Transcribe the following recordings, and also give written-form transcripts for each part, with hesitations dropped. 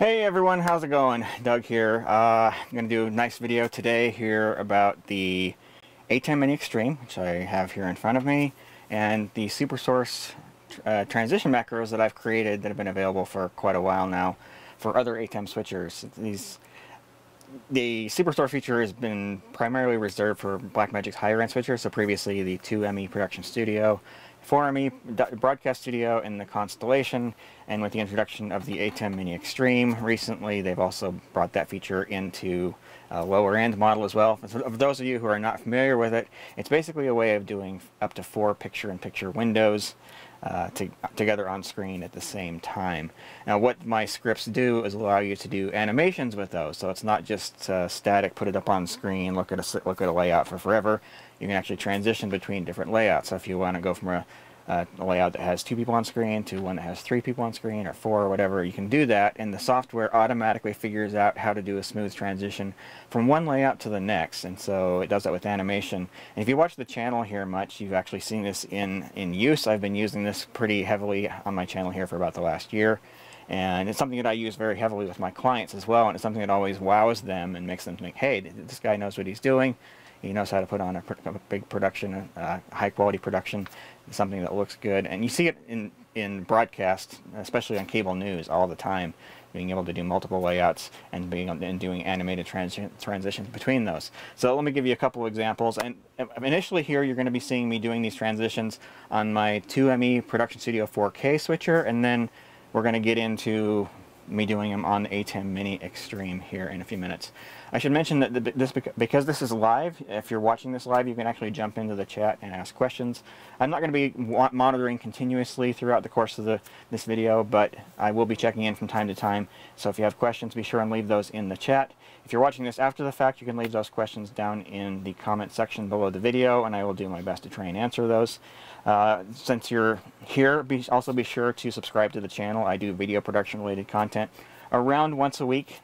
Hey everyone, how's it going? Doug here. I'm going to do a nice video today here about the ATEM Mini Extreme, which I have here in front of me, and the SuperSource transition macros that I've created that have been available for quite a while now for other ATEM switchers. The SuperSource feature has been primarily reserved for Blackmagic's higher-end switchers, so previously the 2ME Production Studio, 4ME Broadcast Studio, and the Constellation. And with the introduction of the ATEM Mini Extreme recently, they've also brought that feature into a lower-end model as well. For those of you who are not familiar with it, it's basically a way of doing up to 4 picture-in-picture windows together on screen at the same time. Now, what my scripts do is allow you to do animations with those, so it's not just static, put it up on screen, look at a layout for forever. You can actually transition between different layouts. So if you want to go from a layout that has 2 people on screen to one that has 3 people on screen or 4 or whatever, you can do that, and the software automatically figures out how to do a smooth transition from one layout to the next. And so it does that with animation. And if you watch the channel here much, you've actually seen this in use. I've been using this pretty heavily on my channel here for about the last year, and it's something that I use very heavily with my clients as well, and it's something that always wows them and makes them think, hey, this guy knows what he's doing. He knows how to put on a big production, high-quality production, something that looks good. And you see it in broadcast, especially on cable news, all the time, being able to do multiple layouts and doing animated transitions between those. So let me give you a couple examples. And initially here, you're going to be seeing me doing these transitions on my 2ME Production Studio 4K switcher, and then we're going to get into me doing them on the ATEM Mini Extreme here in a few minutes. I should mention that because this is live, if you're watching this live, you can actually jump into the chat and ask questions. I'm not going to be monitoring continuously throughout the course of this video, but I will be checking in from time to time. So if you have questions, be sure and leave those in the chat. If you're watching this after the fact, you can leave those questions down in the comment section below the video, and I will do my best to try and answer those. Since you're here, also be sure to subscribe to the channel. I do video production related content around once a week,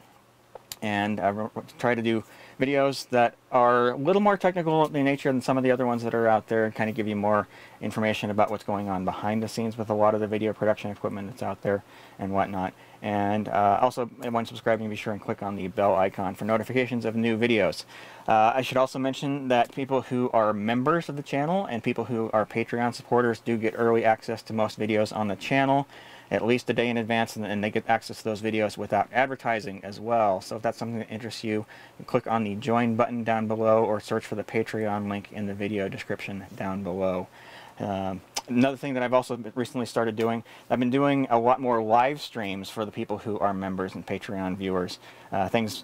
and I try to do videos that are a little more technical in nature than some of the other ones that are out there, and kind of give you more information about what's going on behind the scenes with a lot of the video production equipment that's out there and whatnot. And also, when subscribing, be sure and click on the bell icon for notifications of new videos. I should also mention that people who are members of the channel and people who are Patreon supporters do get early access to most videos on the channel, at least a day in advance, and they get access to those videos without advertising as well. So if that's something that interests you, click on the join button down below or search for the Patreon link in the video description down below. Another thing that I've also recently started doing, I've been doing a lot more live streams for the people who are members and Patreon viewers. Things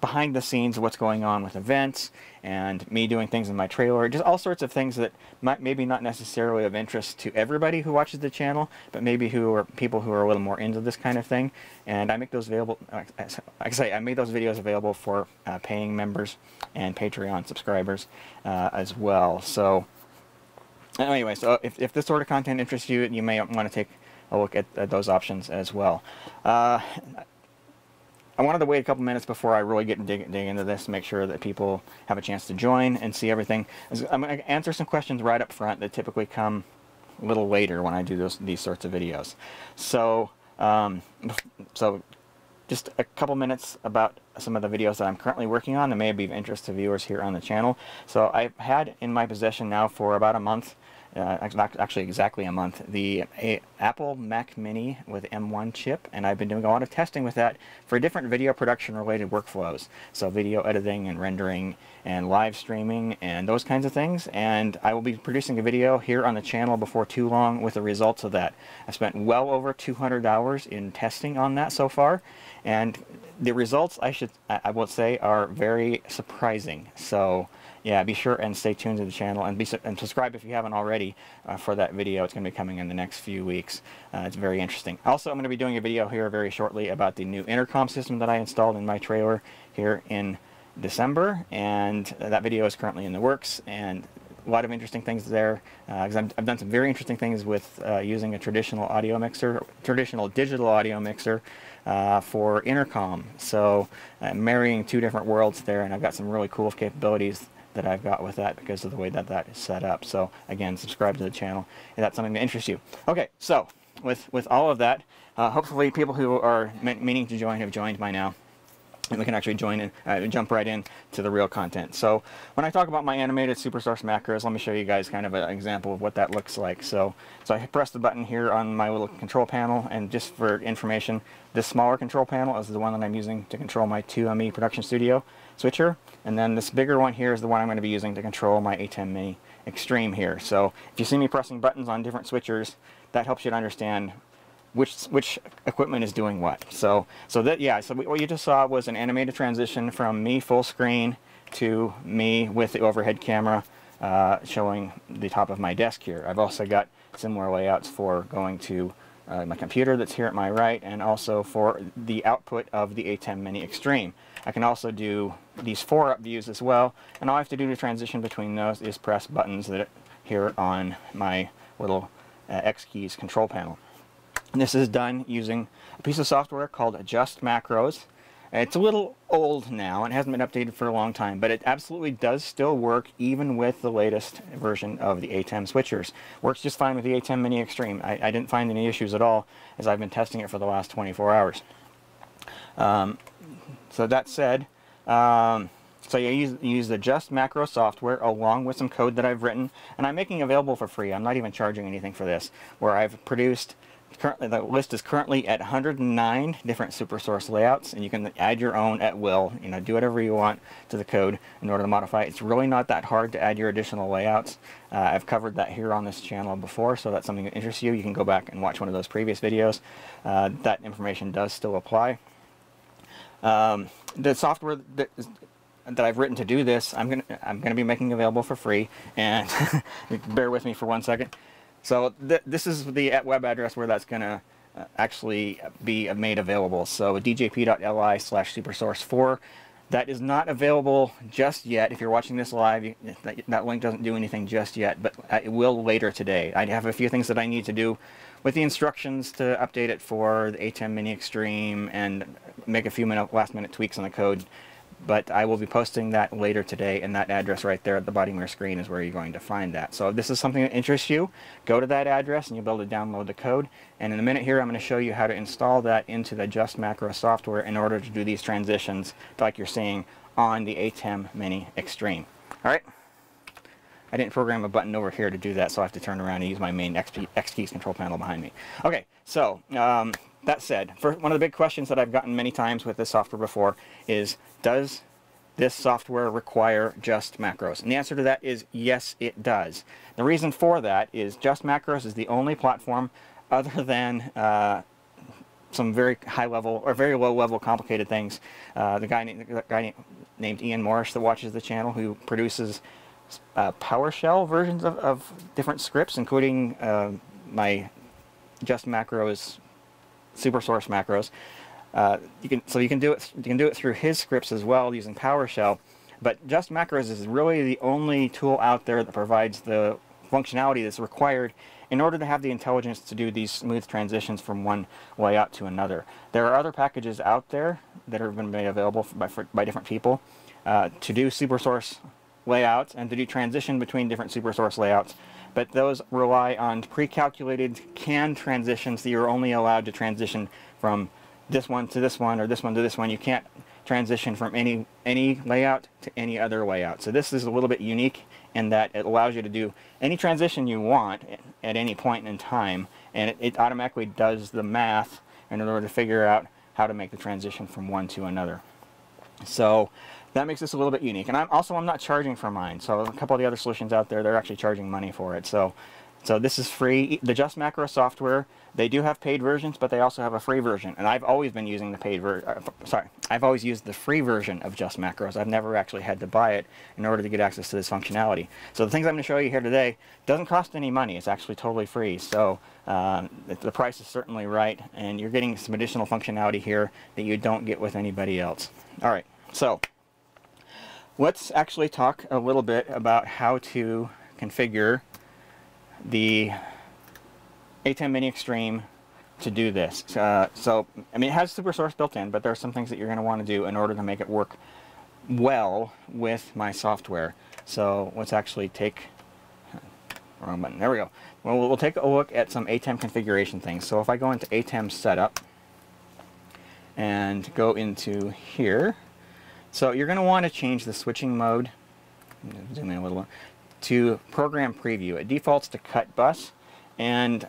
behind the scenes, what's going on with events, and me doing things in my trailer, just all sorts of things that might maybe not necessarily of interest to everybody who watches the channel, but maybe who are people who are a little more into this kind of thing. And I make those available. I made those videos available for paying members and Patreon subscribers as well. So anyway, so if this sort of content interests you, you may want to take a look at those options as well. I wanted to wait a couple minutes before I really get dig into this, make sure that people have a chance to join and see everything. I'm going to answer some questions right up front that typically come a little later when I do these sorts of videos. So, just a couple minutes about some of the videos that I'm currently working on that may be of interest to viewers here on the channel. So I've had in my possession now for about a month, actually exactly a month, the Apple Mac Mini with M1 chip, and I've been doing a lot of testing with that for different video production related workflows, so video editing and rendering and live streaming and those kinds of things. And I will be producing a video here on the channel before too long with the results of that. I spent well over 200 hours in testing on that so far, and the results I will say are very surprising. So yeah, be sure and stay tuned to the channel, and subscribe if you haven't already for that video. It's going to be coming in the next few weeks. It's very interesting. Also, I'm going to be doing a video here very shortly about the new intercom system that I installed in my trailer here in December, and that video is currently in the works, and a lot of interesting things there, because I've done some very interesting things with using a traditional digital audio mixer for intercom. So marrying two different worlds there, and I've got some really cool capabilities that I've got with that because of the way that is set up. So again, subscribe to the channel if that's something that interests you. Okay, so with all of that. Hopefully people who are meaning to join have joined by now, and we can actually join in, jump right in to the real content. So when I talk about my animated SuperSource macros, let me show you guys kind of an example of what that looks like. So I press the button here on my little control panel, and just for information, this smaller control panel is the one that I'm using to control my 2ME Production Studio switcher, and then this bigger one here is the one I'm going to be using to control my ATEM Mini Extreme here. So if you see me pressing buttons on different switchers, that helps you to understand which equipment is doing what. So what you just saw was an animated transition from me full screen to me with the overhead camera showing the top of my desk here. I've also got similar layouts for going to my computer that's here at my right, and also for the output of the ATEM Mini Extreme. I can also do these 4-up views as well, and all I have to do to transition between those is press buttons that are here on my little X-Keys control panel. And this is done using a piece of software called JustMacros. It's a little old now and hasn't been updated for a long time, but it absolutely does still work even with the latest version of the ATEM switchers. Works just fine with the ATEM Mini Extreme. I didn't find any issues at all as I've been testing it for the last 24 hours. So that said, so you use the JustMacros software along with some code that I've written, and I'm making available for free. I'm not even charging anything for this, where I've produced... Currently, the list is currently at 109 different SuperSource layouts, and you can add your own at will. You know, do whatever you want to the code in order to modify it. It's really not that hard to add your additional layouts. I've covered that here on this channel before, so that's something that interests you. You can go back and watch one of those previous videos. That information does still apply. The software that I've written to do this, I'm gonna be making available for free. And bear with me for one second. So this is the web address where that's going to actually be made available. So djp.li/supersource4. That is not available just yet. If you're watching this live, that link doesn't do anything just yet, but it will later today. I have a few things that I need to do with the instructions to update it for the ATEM Mini Extreme and make a few last-minute tweaks on the code. But I will be posting that later today, and that address right there at the bottom of your screen is where you're going to find that. So if this is something that interests you, go to that address and you'll be able to download the code. And in a minute here, I'm going to show you how to install that into the JustMacros software in order to do these transitions like you're seeing on the ATEM Mini Extreme. All right. I didn't program a button over here to do that, so I have to turn around and use my main X-Keys control panel behind me. Okay, so that said, one of the big questions that I've gotten many times with this software before is, does this software require JustMacros? And the answer to that is yes, it does. The reason for that is JustMacros is the only platform other than some very high-level or very low-level complicated things. The guy named Ian Morris that watches the channel, who produces PowerShell versions of different scripts, including my JustMacros SuperSource macros. You can do it through his scripts as well using PowerShell. But JustMacros is really the only tool out there that provides the functionality that's required in order to have the intelligence to do these smooth transitions from one layout to another. There are other packages out there that have been made available by different people to do SuperSource layouts and to do transition between different SuperSource layouts, but those rely on pre-calculated canned transitions that you're only allowed to transition from this one to this one or this one to this one. You can't transition from any layout to any other layout. So this is a little bit unique in that it allows you to do any transition you want at any point in time, and it automatically does the math in order to figure out how to make the transition from one to another. So that makes this a little bit unique. And I'm not charging for mine. So a couple of the other solutions out there, they're actually charging money for it. So this is free. The JustMacros software, they do have paid versions, but they also have a free version. And I've always been using the paid version. I've always used the free version of JustMacros. I've never actually had to buy it in order to get access to this functionality. So the things I'm going to show you here today doesn't cost any money. It's actually totally free. So the price is certainly right, and you're getting some additional functionality here that you don't get with anybody else. All right. So let's actually talk a little bit about how to configure the ATEM Mini Extreme to do this. It has SuperSource built in, but there are some things that you're going to want to do in order to make it work well with my software. So let's actually take Wrong button. There we go. Well, we'll take a look at some ATEM configuration things. So if I go into ATEM setup and go into here, so you're going to want to change the switching mode. Zoom in a little bit, to program preview. It defaults to cut bus, and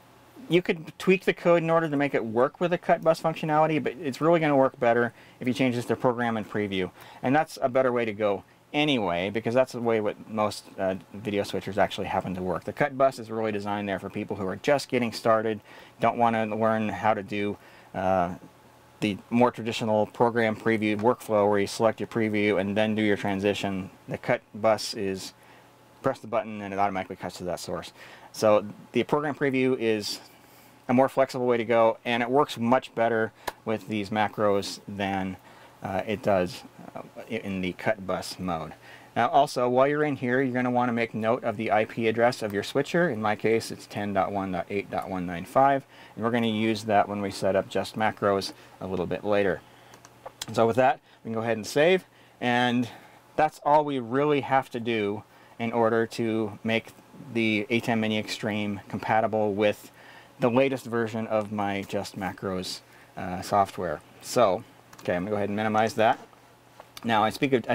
you could tweak the code in order to make it work with the cut bus functionality, but it's really going to work better if you change this to program and preview. And that's a better way to go anyway, because that's the way what most video switchers actually happen to work. The cut bus is really designed there for people who are just getting started, don't want to learn how to do the more traditional program preview workflow where you select your preview and then do your transition. The cut bus is press the button and it automatically cuts to that source. So the program preview is a more flexible way to go, and it works much better with these macros than it does in the cut bus mode. Now also, while you're in here, you're going to want to make note of the IP address of your switcher. In my case, it's 10.1.8.195, and we're going to use that when we set up Just Macros a little bit later. So with that, we can go ahead and save, and that's all we really have to do in order to make the ATEM Mini Extreme compatible with the latest version of my Just Macros software. So, okay, I'm going to go ahead and minimize that. Now, I speak of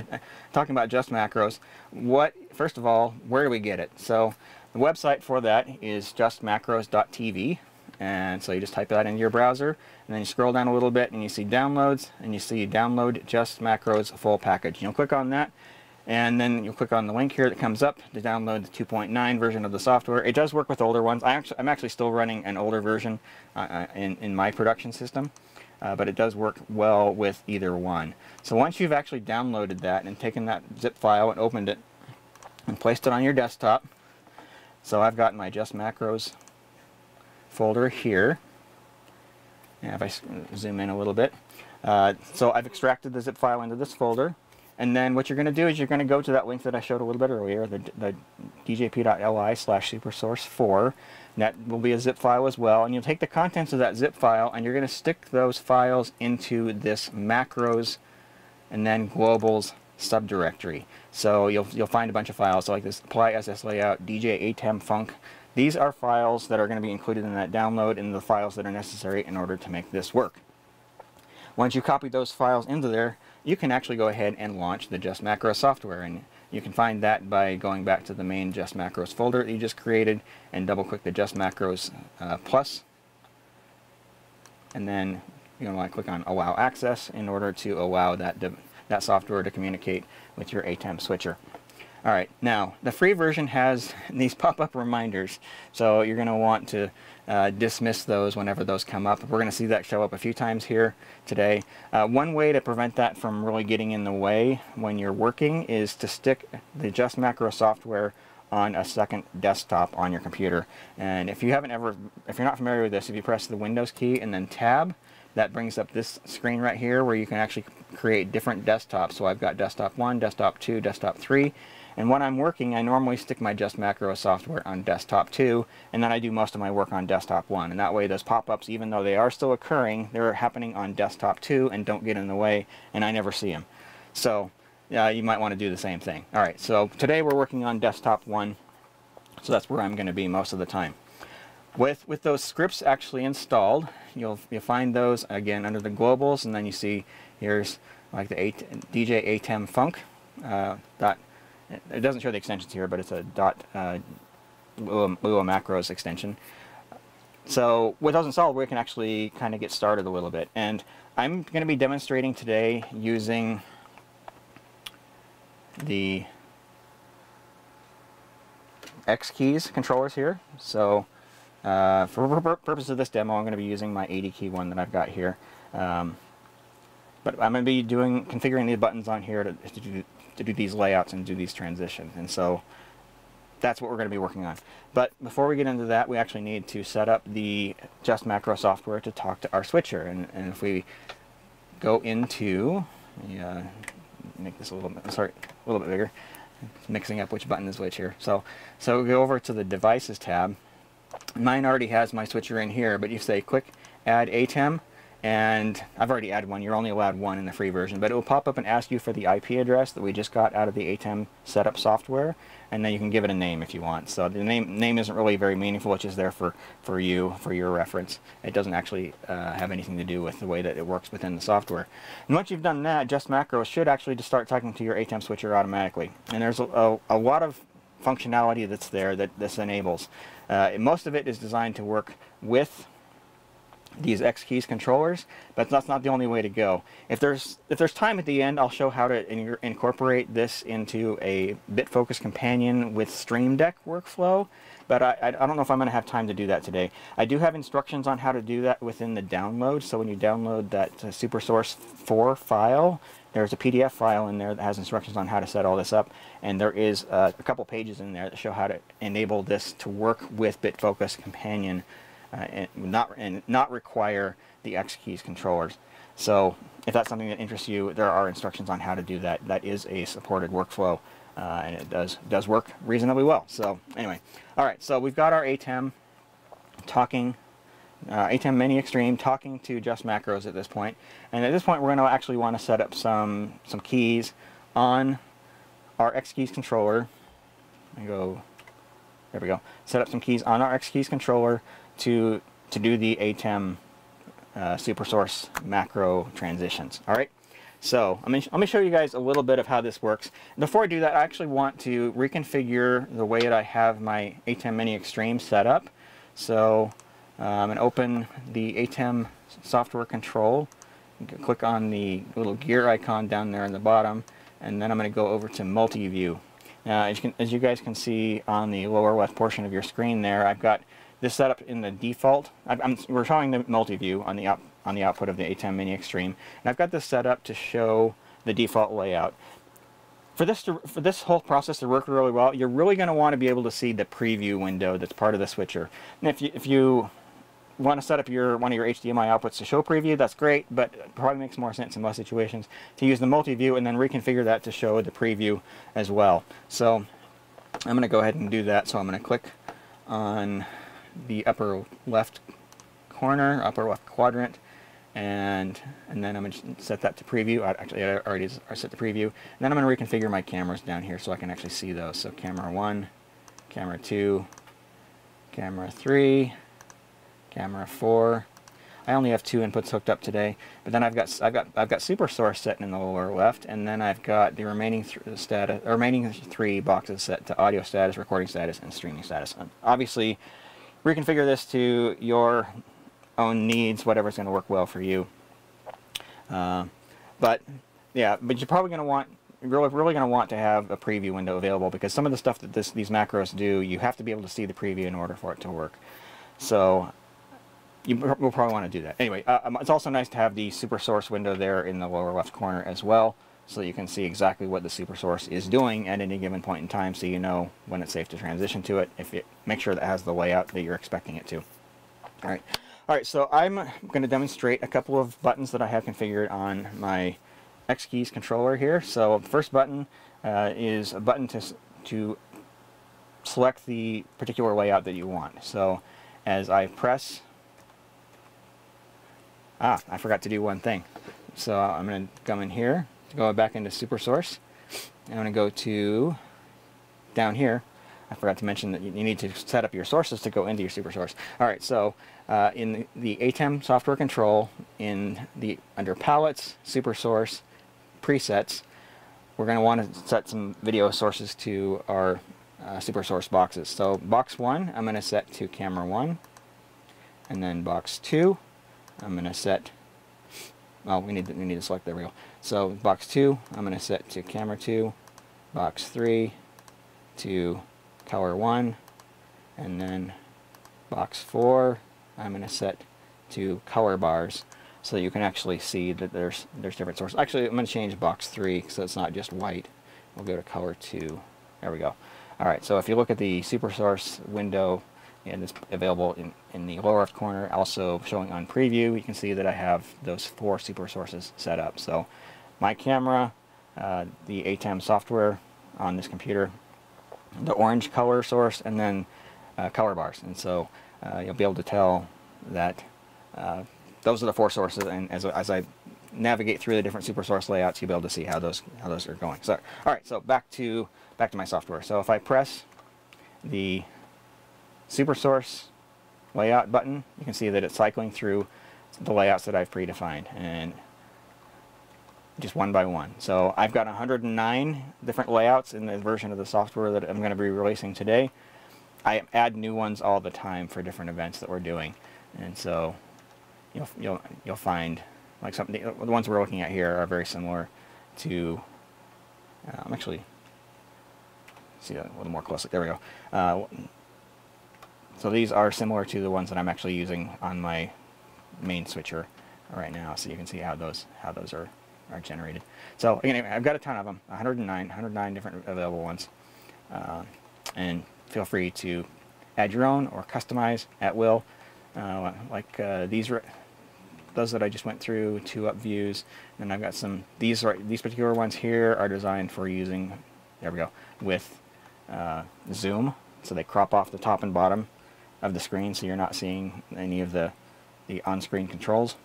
talking about Just Macros. What, first of all, where do we get it? So, the website for that is justmacros.tv, and so you just type that into your browser, and then you scroll down a little bit, and you see downloads, and you see download Just Macros full package. You'll click on that, and then you'll click on the link here that comes up to download the 2.9 version of the software. It does work with older ones. I'm actually still running an older version in my production system, but it does work well with either one. So once you've actually downloaded that and taken that zip file and opened it and placed it on your desktop, so I've got my Just Macros folder here. And if I zoom in a little bit, so I've extracted the zip file into this folder. And then what you're going to do is you're going to go to that link that I showed a little bit earlier, the djp.li/supersource4. That will be a zip file as well. And you'll take the contents of that zip file and you're going to stick those files into this macros and then globals subdirectory. So you'll find a bunch of files, so like this apply SS layout, DJ ATEM funk. These are files that are going to be included in that download and the files that are necessary in order to make this work. Once you copy those files into there, you can actually go ahead and launch the Just Macros software, and you can find that by going back to the main Just Macros folder that you just created and double-click the Just Macros plus, and then you're going to want to click on Allow Access in order to allow that software to communicate with your ATEM switcher. All right, now the free version has these pop-up reminders, so you're going to want to dismiss those whenever those come up. We're going to see that show up a few times here today. One way to prevent that from really getting in the way when you're working is to stick the Just Macros software on a second desktop on your computer. And if you're not familiar with this, if you press the Windows key and then Tab, that brings up this screen right here where you can actually create different desktops. So I've got desktop 1, desktop 2, desktop 3. And when I'm working, I normally stick my Just Macros software on desktop 2, and then I do most of my work on desktop 1. And that way those pop-ups, even though they are still occurring, they're happening on desktop 2 and don't get in the way, and I never see them. So you might want to do the same thing. All right, so today we're working on desktop 1, so that's where I'm going to be most of the time. With those scripts actually installed, you'll find those, again, under the globals, and then you see here's like the DJ ATEM Funk dot. It doesn't show the extensions here, but it's a Lua macros extension. So with those installed, we can actually kind of get started a little bit. And I'm going to be demonstrating today using the X-Keys controllers here. So for the purpose of this demo, I'm going to be using my 80-key one that I've got here. But I'm going to be configuring these buttons on here to do these layouts and do these transitions, and so that's what we're going to be working on. But before we get into that, we actually need to set up the Just Macros software to talk to our switcher. And if we go into, make this a little bit bigger, it's mixing up which button is which here. So we go over to the Devices tab. Mine already has my switcher in here, but you say click Add ATEM, And I've already added one. You're only allowed one in the free version, but it will pop up and ask you for the IP address that we just got out of the ATEM setup software, and then you can give it a name if you want. So the name isn't really very meaningful. It's just there for you, for your reference. It doesn't actually have anything to do with the way that it works within the software. And once you've done that, JustMacros should actually just start talking to your ATEM switcher automatically. And there's a lot of functionality that's there that this enables. Most of it is designed to work with these X-Keys controllers, but that's not the only way to go. If there's time at the end, I'll show how to incorporate this into a BitFocus Companion with Stream Deck workflow, but I don't know if I'm going to have time to do that today. I do have instructions on how to do that within the download, so when you download that SuperSource 4 file, there's a PDF file in there that has instructions on how to set all this up, and there is a couple pages in there that show how to enable this to work with BitFocus Companion and not require the X-Keys controllers. So if that's something that interests you, there are instructions on how to do that. That is a supported workflow, and it does work reasonably well. So anyway, all right, so we've got our ATEM talking, ATEM Mini Extreme talking to JustMacros at this point. And at this point, we're going to actually want to set up some keys on our X-Keys controller. Let me go, there we go. Set up some keys on our X-Keys controller to do the ATEM SuperSource macro transitions. All right, so let me show you guys a little bit of how this works. Before I do that, I actually want to reconfigure the way that I have my ATEM Mini Extreme set up. So I'm gonna open the ATEM Software Control, you can click on the little gear icon down there in the bottom, and then I'm gonna go over to Multi-View. Now, as you guys can see on the lower left portion of your screen there, I've got this setup in the default. We're showing the multi-view on the output of the ATEM Mini Extreme, and I've got this set up to show the default layout. For this whole process to work really well, you're really going to want to be able to see the preview window that's part of the switcher. And if you want to set up one of your HDMI outputs to show preview, that's great, but it probably makes more sense in most situations to use the multi-view and then reconfigure that to show the preview as well. So I'm going to go ahead and do that. So I'm going to click on the upper left corner, upper left quadrant, and then I'm going to set that to preview. I already set the preview. And then I'm going to reconfigure my cameras down here so I can actually see those. So camera 1, camera 2, camera 3, camera 4. I only have 2 inputs hooked up today, but then I've got SuperSource set in the lower left, and then I've got the remaining three boxes set to audio status, recording status, and streaming status. And obviously, reconfigure this to your own needs, whatever's going to work well for you. But you're probably going to want, really going to want to have a preview window available, because some of the stuff that these macros do, you have to be able to see the preview in order for it to work. So you will probably want to do that. Anyway, it's also nice to have the SuperSource window there in the lower left corner as well, so you can see exactly what the SuperSource is doing at any given point in time, so you know when it's safe to transition to it. If it make sure that it has the layout that you're expecting it to. All right. So I'm going to demonstrate a couple of buttons that I have configured on my X-Keys controller here. So the first button is a button to select the particular layout that you want. So as I press, I forgot to do one thing. So I'm going to come in here. Go back into SuperSource. I'm going to go to down here. I forgot to mention that you need to set up your sources to go into your SuperSource. All right, so in the ATEM Software Control, under Palettes, SuperSource, Presets, we're going to want to set some video sources to our SuperSource boxes. So box 1, I'm going to set to camera 1, and then box 2, I'm going to set. Well, we need to select the reel. So box 2, I'm going to set to camera 2, box 3 to color 1, and then box 4, I'm going to set to color bars, so you can actually see that there's different sources. Actually, I'm going to change box 3 so it's not just white. We'll go to color 2. There we go. All right, so if you look at the SuperSource window, and it's available in the lower left corner, also showing on preview, you can see that I have those 4 super sources set up. So my camera, the ATEM software on this computer, the orange color source, and then color bars. And so you'll be able to tell that those are the four sources, and as I navigate through the different SuperSource layouts, you'll be able to see how those are going. So, all right, so back to my software. So if I press the SuperSource layout button, you can see that it's cycling through the layouts that I've predefined, and just one by one. So I've got 109 different layouts in the version of the software that I'm going to be releasing today. I add new ones all the time for different events that we're doing, and so you'll find like something. The ones we're looking at here are very similar to. I'm actually see that a little more closely. There we go. So these are similar to the ones that I'm actually using on my main switcher right now. So you can see how those are generated. So again, I've got a ton of them, 109 different available ones, and feel free to add your own or customize at will, those that I just went through, 2UP views, and I've got some. These particular ones here are designed for using. There we go with zoom, so they crop off the top and bottom of the screen, so you're not seeing any of the on-screen controls.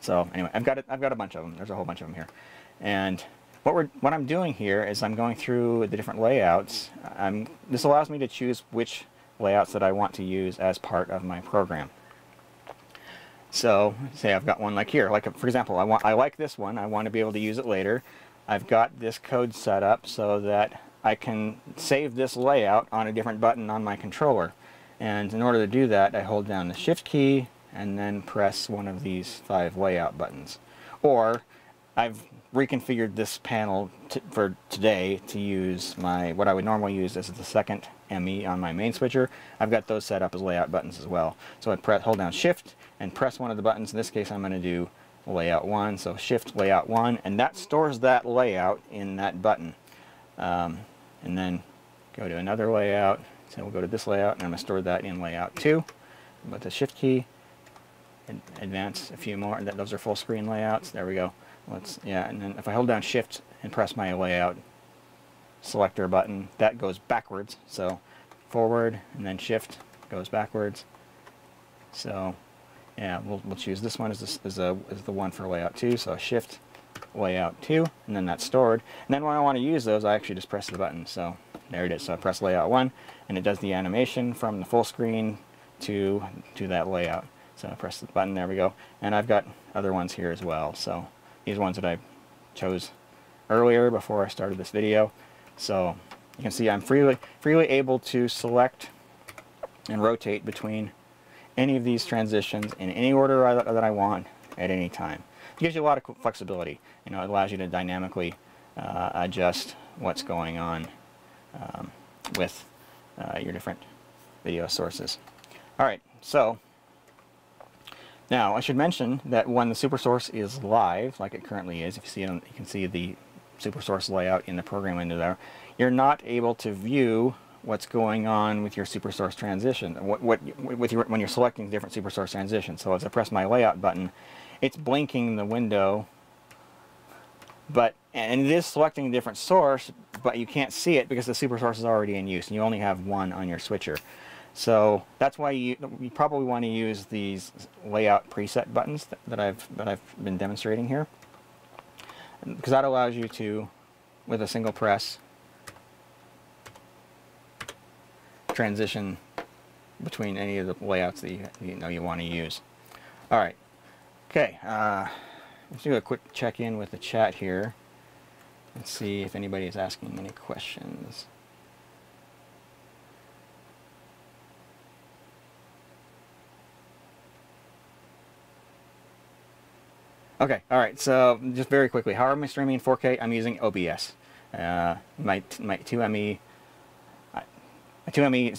So anyway, I've got a bunch of them. There's a whole bunch of them here, and what I'm doing here is I'm going through the different layouts. This allows me to choose which layouts that I want to use as part of my program. So say I've got one like here, like for example, I like this one. I want to be able to use it later. I've got this code set up so that I can save this layout on a different button on my controller. And in order to do that, I hold down the Shift key and then press one of these 5 layout buttons. Or I've reconfigured this panel for today to use what I would normally use as the second ME on my main switcher. I've got those set up as layout buttons as well. So I hold down Shift and press one of the buttons. In this case, I'm going to do Layout 1. So Shift Layout 1, and that stores that layout in that button. And then go to another layout. So we'll go to this layout, and I'm going to store that in Layout 2 with the Shift key. Advance a few more. Those are full screen layouts. There we go. And then if I hold down Shift and press my layout selector button, that goes backwards. So forward and then Shift goes backwards. So yeah, we'll choose this one as the one for layout 2. So Shift layout 2, and then that's stored. And then when I want to use those, I actually just press the button. So there it is. So I press layout 1, and it does the animation from the full screen to that layout. So I press the button, there we go. And I've got other ones here as well. So these ones that I chose earlier before I started this video. So you can see I'm freely able to select and rotate between any of these transitions in any order that I want at any time. It gives you a lot of flexibility. You know, it allows you to dynamically adjust what's going on with your different video sources. All right, so. Now, I should mention that when the SuperSource is live, like it currently is, if you see it, you can see the SuperSource layout in the program window there, you're not able to view what's going on with your SuperSource transition, when you're selecting different SuperSource transitions. So as I press my layout button, it's blinking the window, and it is selecting a different source, but you can't see it because the SuperSource is already in use, and you only have one on your switcher. So that's why you probably want to use these layout preset buttons that I've been demonstrating here, because that allows you to, with a single press, transition between any of the layouts that you know you want to use. All right, okay. Let's do a quick check-in with the chat here and see if anybody is asking any questions. Okay, all right, so just very quickly, how am I streaming in 4K? I'm using OBS. My 2ME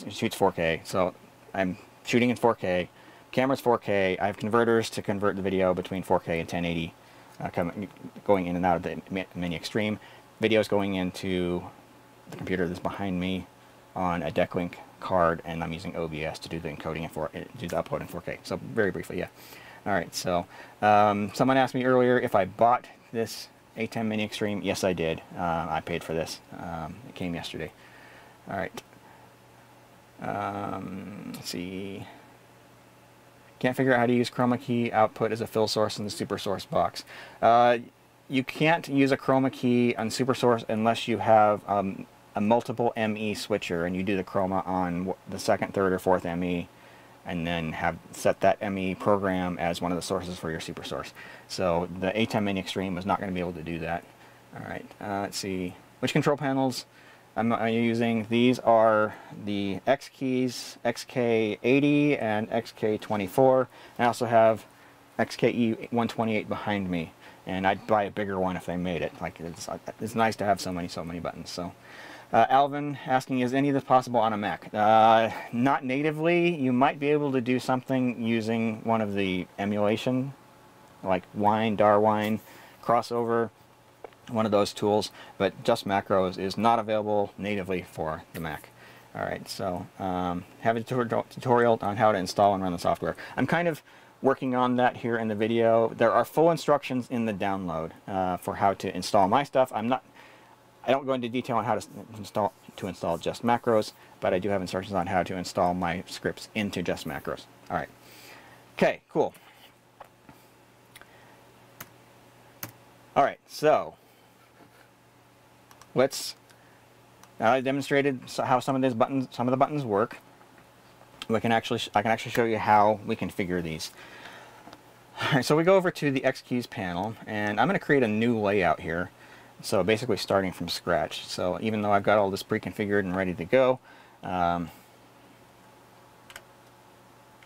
shoots 4K, so I'm shooting in 4K. Camera's 4K. I have converters to convert the video between 4K and 1080, going in and out of the Mini Extreme. Video's going into the computer that's behind me on a DeckLink card, and I'm using OBS to do the encoding and do the upload in 4K. So very briefly, yeah. All right, so someone asked me earlier if I bought this ATEM Mini Extreme. Yes, I did. I paid for this. It came yesterday. All right. Let's see. Can't figure out how to use chroma key output as a fill source in the SuperSource box. You can't use a chroma key on SuperSource unless you have a multiple ME switcher and you do the chroma on the second, third, or fourth ME, and then have set that ME program as one of the sources for your SuperSource. So the ATEM Mini Extreme is not going to be able to do that. All right, let's see. Which control panels I'm using? These are the X-Keys, XK80, and XK24. I also have XKE128 behind me, and I'd buy a bigger one if they made it. Like, it's nice to have so many buttons. So. Alvin asking, is any of this possible on a Mac? Not natively. You might be able to do something using one of the emulation, like Wine, Darwin, Crossover, one of those tools, but JustMacros is not available natively for the Mac. All right, so have a tutorial on how to install and run the software. I'm kind of working on that here in the video. There are full instructions in the download for how to install my stuff. I don't go into detail on how to install JustMacros, but I do have instructions on how to install my scripts into JustMacros. All right. Okay, cool. All right, so let's. I demonstrated how some of the buttons work. I can actually show you how we configure these. All right, so we go over to the X Keys panel, and I'm going to create a new layout here. So basically starting from scratch. So even though I've got all this pre-configured and ready to go, there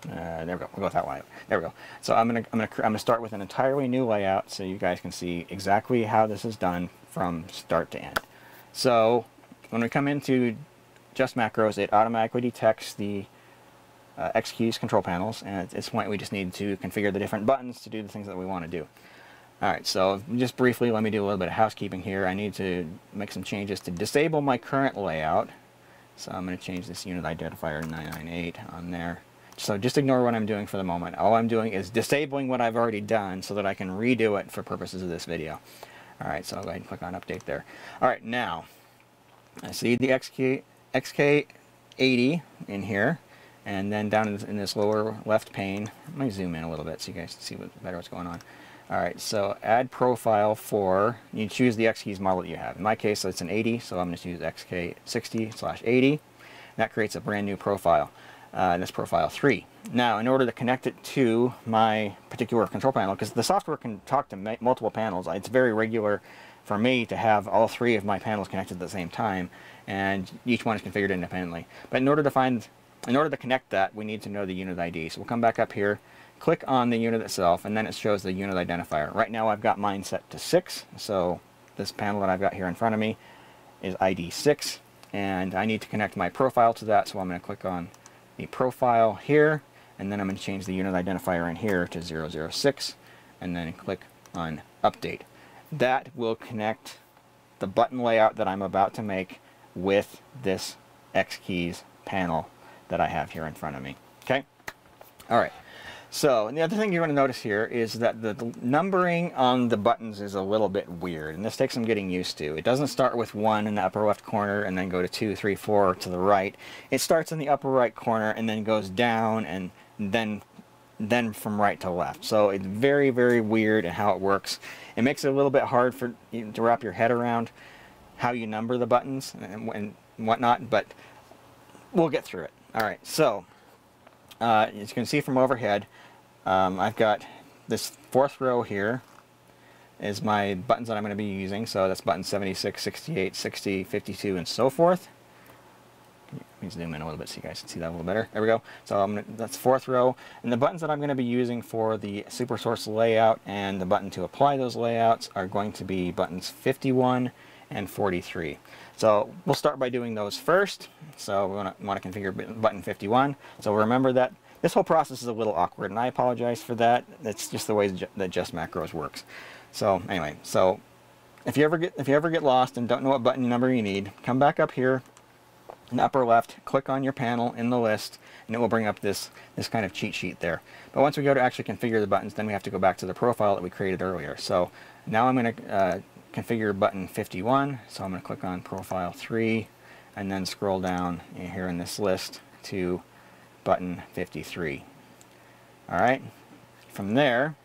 we go. We'll go with that one. There we go. So I'm gonna start with an entirely new layout, so you guys can see exactly how this is done from start to end. So when we come into JustMacros, it automatically detects the X Keys control panels, and at this point we just need to configure the different buttons to do the things that we want to do. Alright, so just briefly, let me do a little bit of housekeeping here. I need to make some changes to disable my current layout. So I'm going to change this unit identifier 998 on there. So just ignore what I'm doing for the moment. All I'm doing is disabling what I've already done so that I can redo it for purposes of this video. Alright, so I'll go ahead and click on update there. Alright, now I see the XK80 in here. And then down in this lower left pane, let me zoom in a little bit so you guys can see what's going on. All right, so add profile for, you choose the X-Keys model that you have. In my case, it's an 80, so I'm going to use XK60/80. That creates a brand new profile, and that's profile 3. Now, in order to connect it to my particular control panel, because the software can talk to multiple panels, it's very regular for me to have all three of my panels connected at the same time, and each one is configured independently. But in order to connect that, we need to know the unit ID. So we'll come back up here. Click on the unit itself, and then it shows the unit identifier. Right now I've got mine set to 6, so this panel that I've got here in front of me is ID 6, and I need to connect my profile to that, so I'm going to click on the profile here, and then I'm going to change the unit identifier in here to 006, and then click on update. That will connect the button layout that I'm about to make with this X Keys panel that I have here in front of me. Okay? All right. So, and the other thing you're going to notice here is that the numbering on the buttons is a little bit weird, and this takes some getting used to. It doesn't start with 1 in the upper left corner and then go to 2, 3, 4 to the right. It starts in the upper right corner and then goes down and then from right to left. So it's very, very weird in how it works. It makes it a little bit hard for you to wrap your head around how you number the buttons and whatnot, but we'll get through it. All right, so... as you can see from overhead, I've got this fourth row here is my buttons that I'm going to be using. So that's button 76, 68, 60, 52, and so forth. Let me zoom in a little bit so you guys can see that a little better. There we go. So that's fourth row. And the buttons that I'm going to be using for the SuperSource layout and the button to apply those layouts are going to be buttons 51 and 43. So we'll start by doing those first. So we want to configure button 51. So remember that this whole process is a little awkward, and I apologize for that. That's just the way that JustMacros works. So anyway, so if you ever get lost and don't know what button number you need, come back up here in the upper left, click on your panel in the list, and it will bring up this kind of cheat sheet there. But once we go to actually configure the buttons, then we have to go back to the profile that we created earlier. So now I'm going to configure button 51, so I'm going to click on profile 3 and then scroll down here in this list to button 53. All right, from there,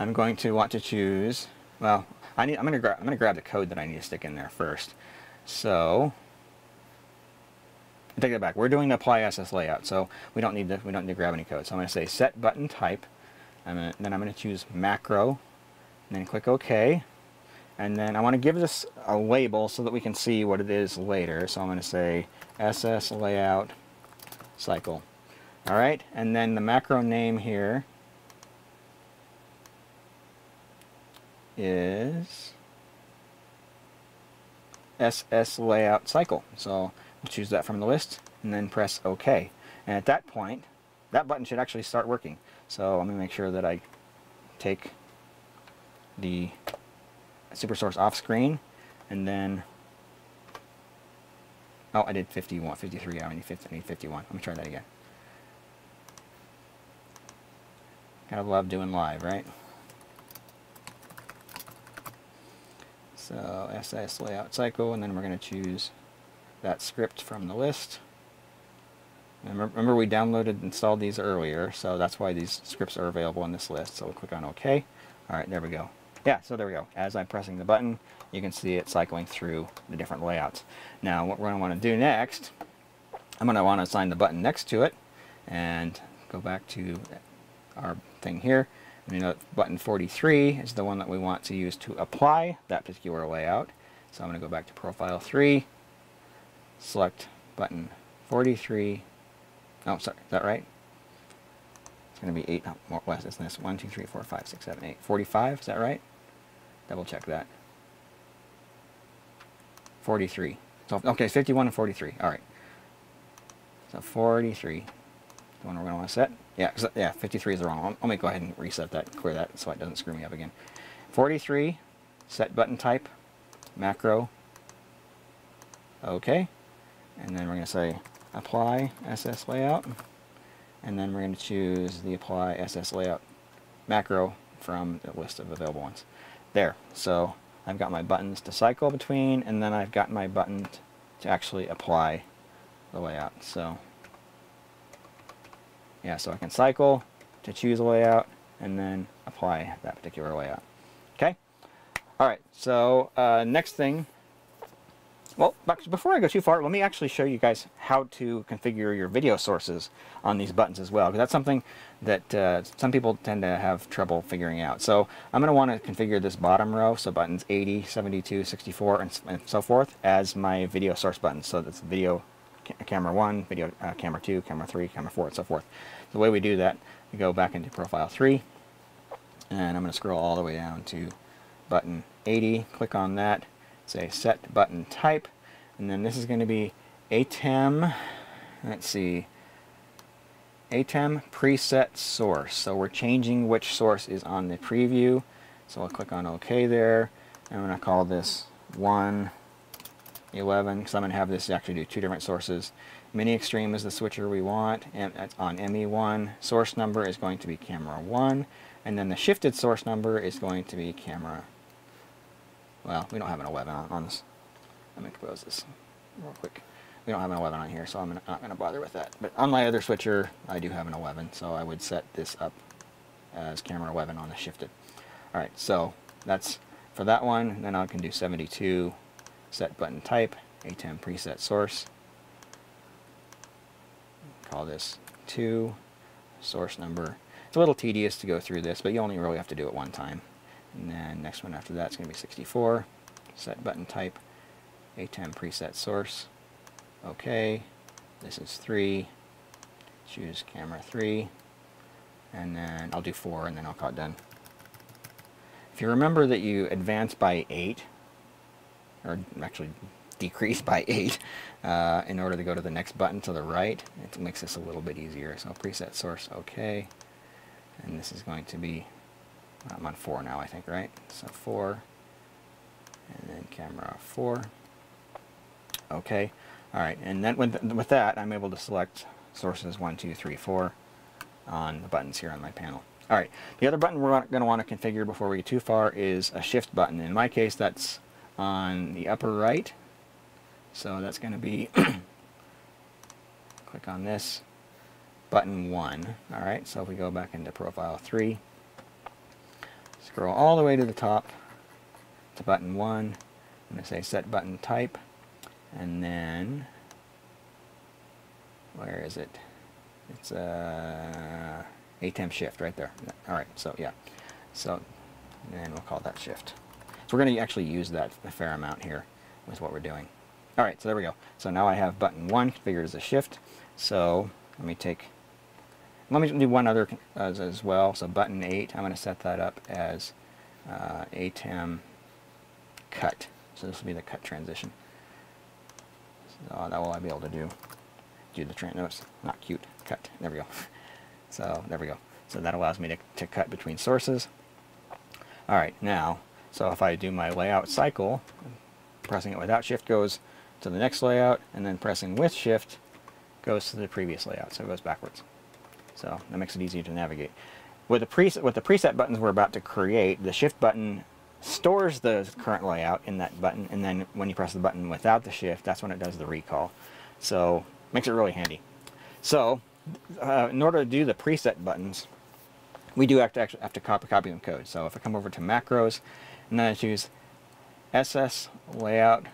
I'm going to want to choose, well, I'm going to grab the code that I need to stick in there first. So, take it back. We're doing the apply SS layout, so we don't need to grab any code. So I'm going to say set button type, and then I'm going to choose macro, and then click OK. And then I want to give this a label so that we can see what it is later. So I'm going to say SS layout cycle. All right, and then the macro name here is SS layout cycle. So we'll choose that from the list and then press OK. And at that point, that button should actually start working. So let me make sure that I take the SuperSource off screen, and then, oh, I did 51, 53, I need 51. Let me try that again. Gotta love doing live, right? So SS layout cycle, and then we're gonna choose that script from the list. And remember, we downloaded and installed these earlier, so that's why these scripts are available in this list. So we'll click on OK. All right, there we go. Yeah, so there we go. As I'm pressing the button, you can see it cycling through the different layouts. Now, what we're going to want to do next, I'm going to want to assign the button next to it and go back to our thing here. And you know, button 43 is the one that we want to use to apply that particular layout. So I'm going to go back to Profile 3, select button 43. Oh, sorry, is that right? It's going to be 8 more less. It's this 1, 2, 3, 4, 5, 6, 7, 8, 45. Is that right? Double check that. 43. So, okay, 51 and 43. All right. So 43. The one we're going to want to set. Yeah, yeah, 53 is the wrong one. Let me go ahead and reset that, clear that so it doesn't screw me up again. 43, set button type, macro, OK. And then we're going to say apply SS layout. And then we're going to choose the apply SS layout macro from the list of available ones. There. So I've got my buttons to cycle between, and then I've got my button to actually apply the layout. So yeah, so I can cycle to choose a layout and then apply that particular layout. Okay. All right. So next thing. Well, before I go too far, let me actually show you guys how to configure your video sources on these buttons as well, because that's something that some people tend to have trouble figuring out. So I'm going to want to configure this bottom row, so buttons 80, 72, 64, and so forth, as my video source buttons. So that's video camera 1, video camera 2, camera 3, camera 4, and so forth. The way we do that, we go back into Profile 3, and I'm going to scroll all the way down to button 80, click on that, say set button type, and then this is going to be ATEM, let's see, ATEM preset source. So we're changing which source is on the preview. So I'll click on OK there. I'm going to call this 111 because I'm going to have this actually do two different sources. Mini Extreme is the switcher we want, and that's on ME1. Source number is going to be camera 1, and then the shifted source number is going to be camera. Well, we don't have an 11 on this. Let me compose this real quick. We don't have an 11 on here, so I'm not going to bother with that. But on my other switcher, I do have an 11, so I would set this up as camera 11 on the shifted. All right, so that's for that one. Then I can do 72, set button type, ATEM preset source. Call this 2, source number. It's a little tedious to go through this, but you only really have to do it one time. And then next one after that is going to be 64, set button type, ATEM preset source, OK, this is 3, choose camera 3, and then I'll do 4, and then I'll call it done. If you remember that you advance by 8, or actually decrease by 8, in order to go to the next button to the right, it makes this a little bit easier. So preset source, OK, and this is going to be, I'm on 4 now, I think, right? So 4, and then camera 4. Okay, all right, and then with that, I'm able to select sources 1, 2, 3, 4 on the buttons here on my panel. All right, the other button we're going to want to configure before we get too far is a shift button. In my case, that's on the upper right. So that's going to be, click on this, button 1. All right, so if we go back into Profile 3, scroll all the way to the top to button 1, I'm going to say Set Button Type, and then, where is it? It's ATEM Shift right there. All right, so yeah, so then we'll call that Shift. So we're going to actually use that a fair amount here with what we're doing. All right, so there we go. So now I have button 1 configured as a shift. So let me take, let me do one other as well. So button 8, I'm going to set that up as ATEM cut. So this will be the cut transition. So that will I be able to do the transition. No, it's not cute. Cut. There we go. So there we go. So that allows me to cut between sources. All right, now, so if I do my layout cycle, pressing it without shift goes to the next layout, and then pressing with shift goes to the previous layout. So it goes backwards. So that makes it easier to navigate. With the preset buttons we're about to create, the shift button stores the current layout in that button, and then when you press the button without the shift, that's when it does the recall. So makes it really handy. So in order to do the preset buttons, we do have to actually have to copy some code. So if I come over to macros, and then I choose SS layout,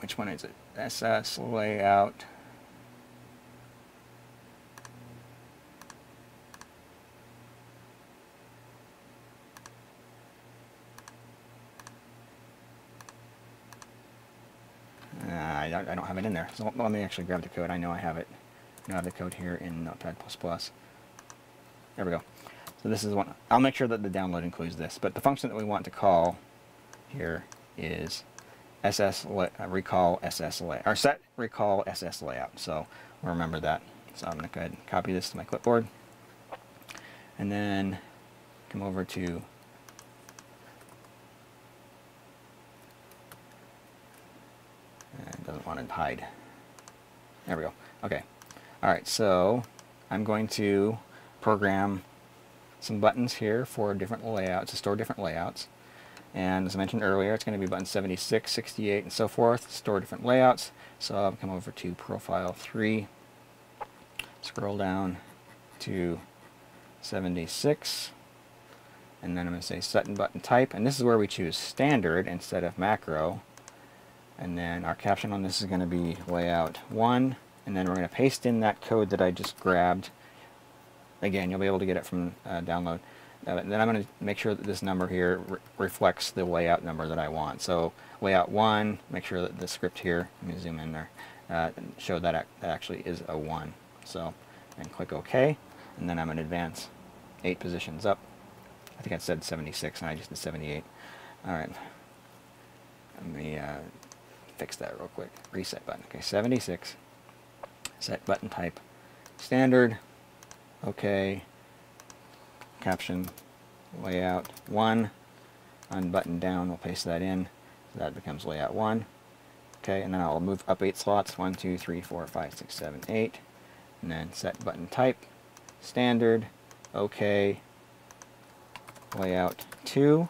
which one is it? SS layout. I don't have it in there, so let me actually grab the code. I know I have it. I have the code here in Notepad++. There we go. So this is one. I'll make sure that the download includes this, but the function that we want to call here is set recall SS layout. So we'll remember that. So I'm going to go ahead and copy this to my clipboard, and then come over to doesn't want to hide. There we go. Okay. All right. So I'm going to program some buttons here for different layouts, to store different layouts. And as I mentioned earlier, it's going to be button 76, 68, and so forth, store different layouts. So I'll come over to Profile 3, scroll down to 76, and then I'm going to say Set Button Type. And this is where we choose Standard instead of Macro. And then our caption on this is going to be layout 1, and then we're going to paste in that code that I just grabbed. Again, you'll be able to get it from download. And then I'm going to make sure that this number here reflects the layout number that I want. So layout 1, make sure that the script here, let me zoom in there, show that actually is a 1. So, and click OK, and then I'm going to advance 8 positions up. I think I said 76, and I just did 78. All right. Let me... fix that real quick. Reset button. Okay, 76. Set button type. Standard. Okay. Caption. Layout 1. Unbutton down. We'll paste that in. So that becomes layout 1. Okay, and then I'll move up 8 slots. 1, 2, 3, 4, 5, 6, 7, 8. And then set button type. Standard. Okay. Layout 2.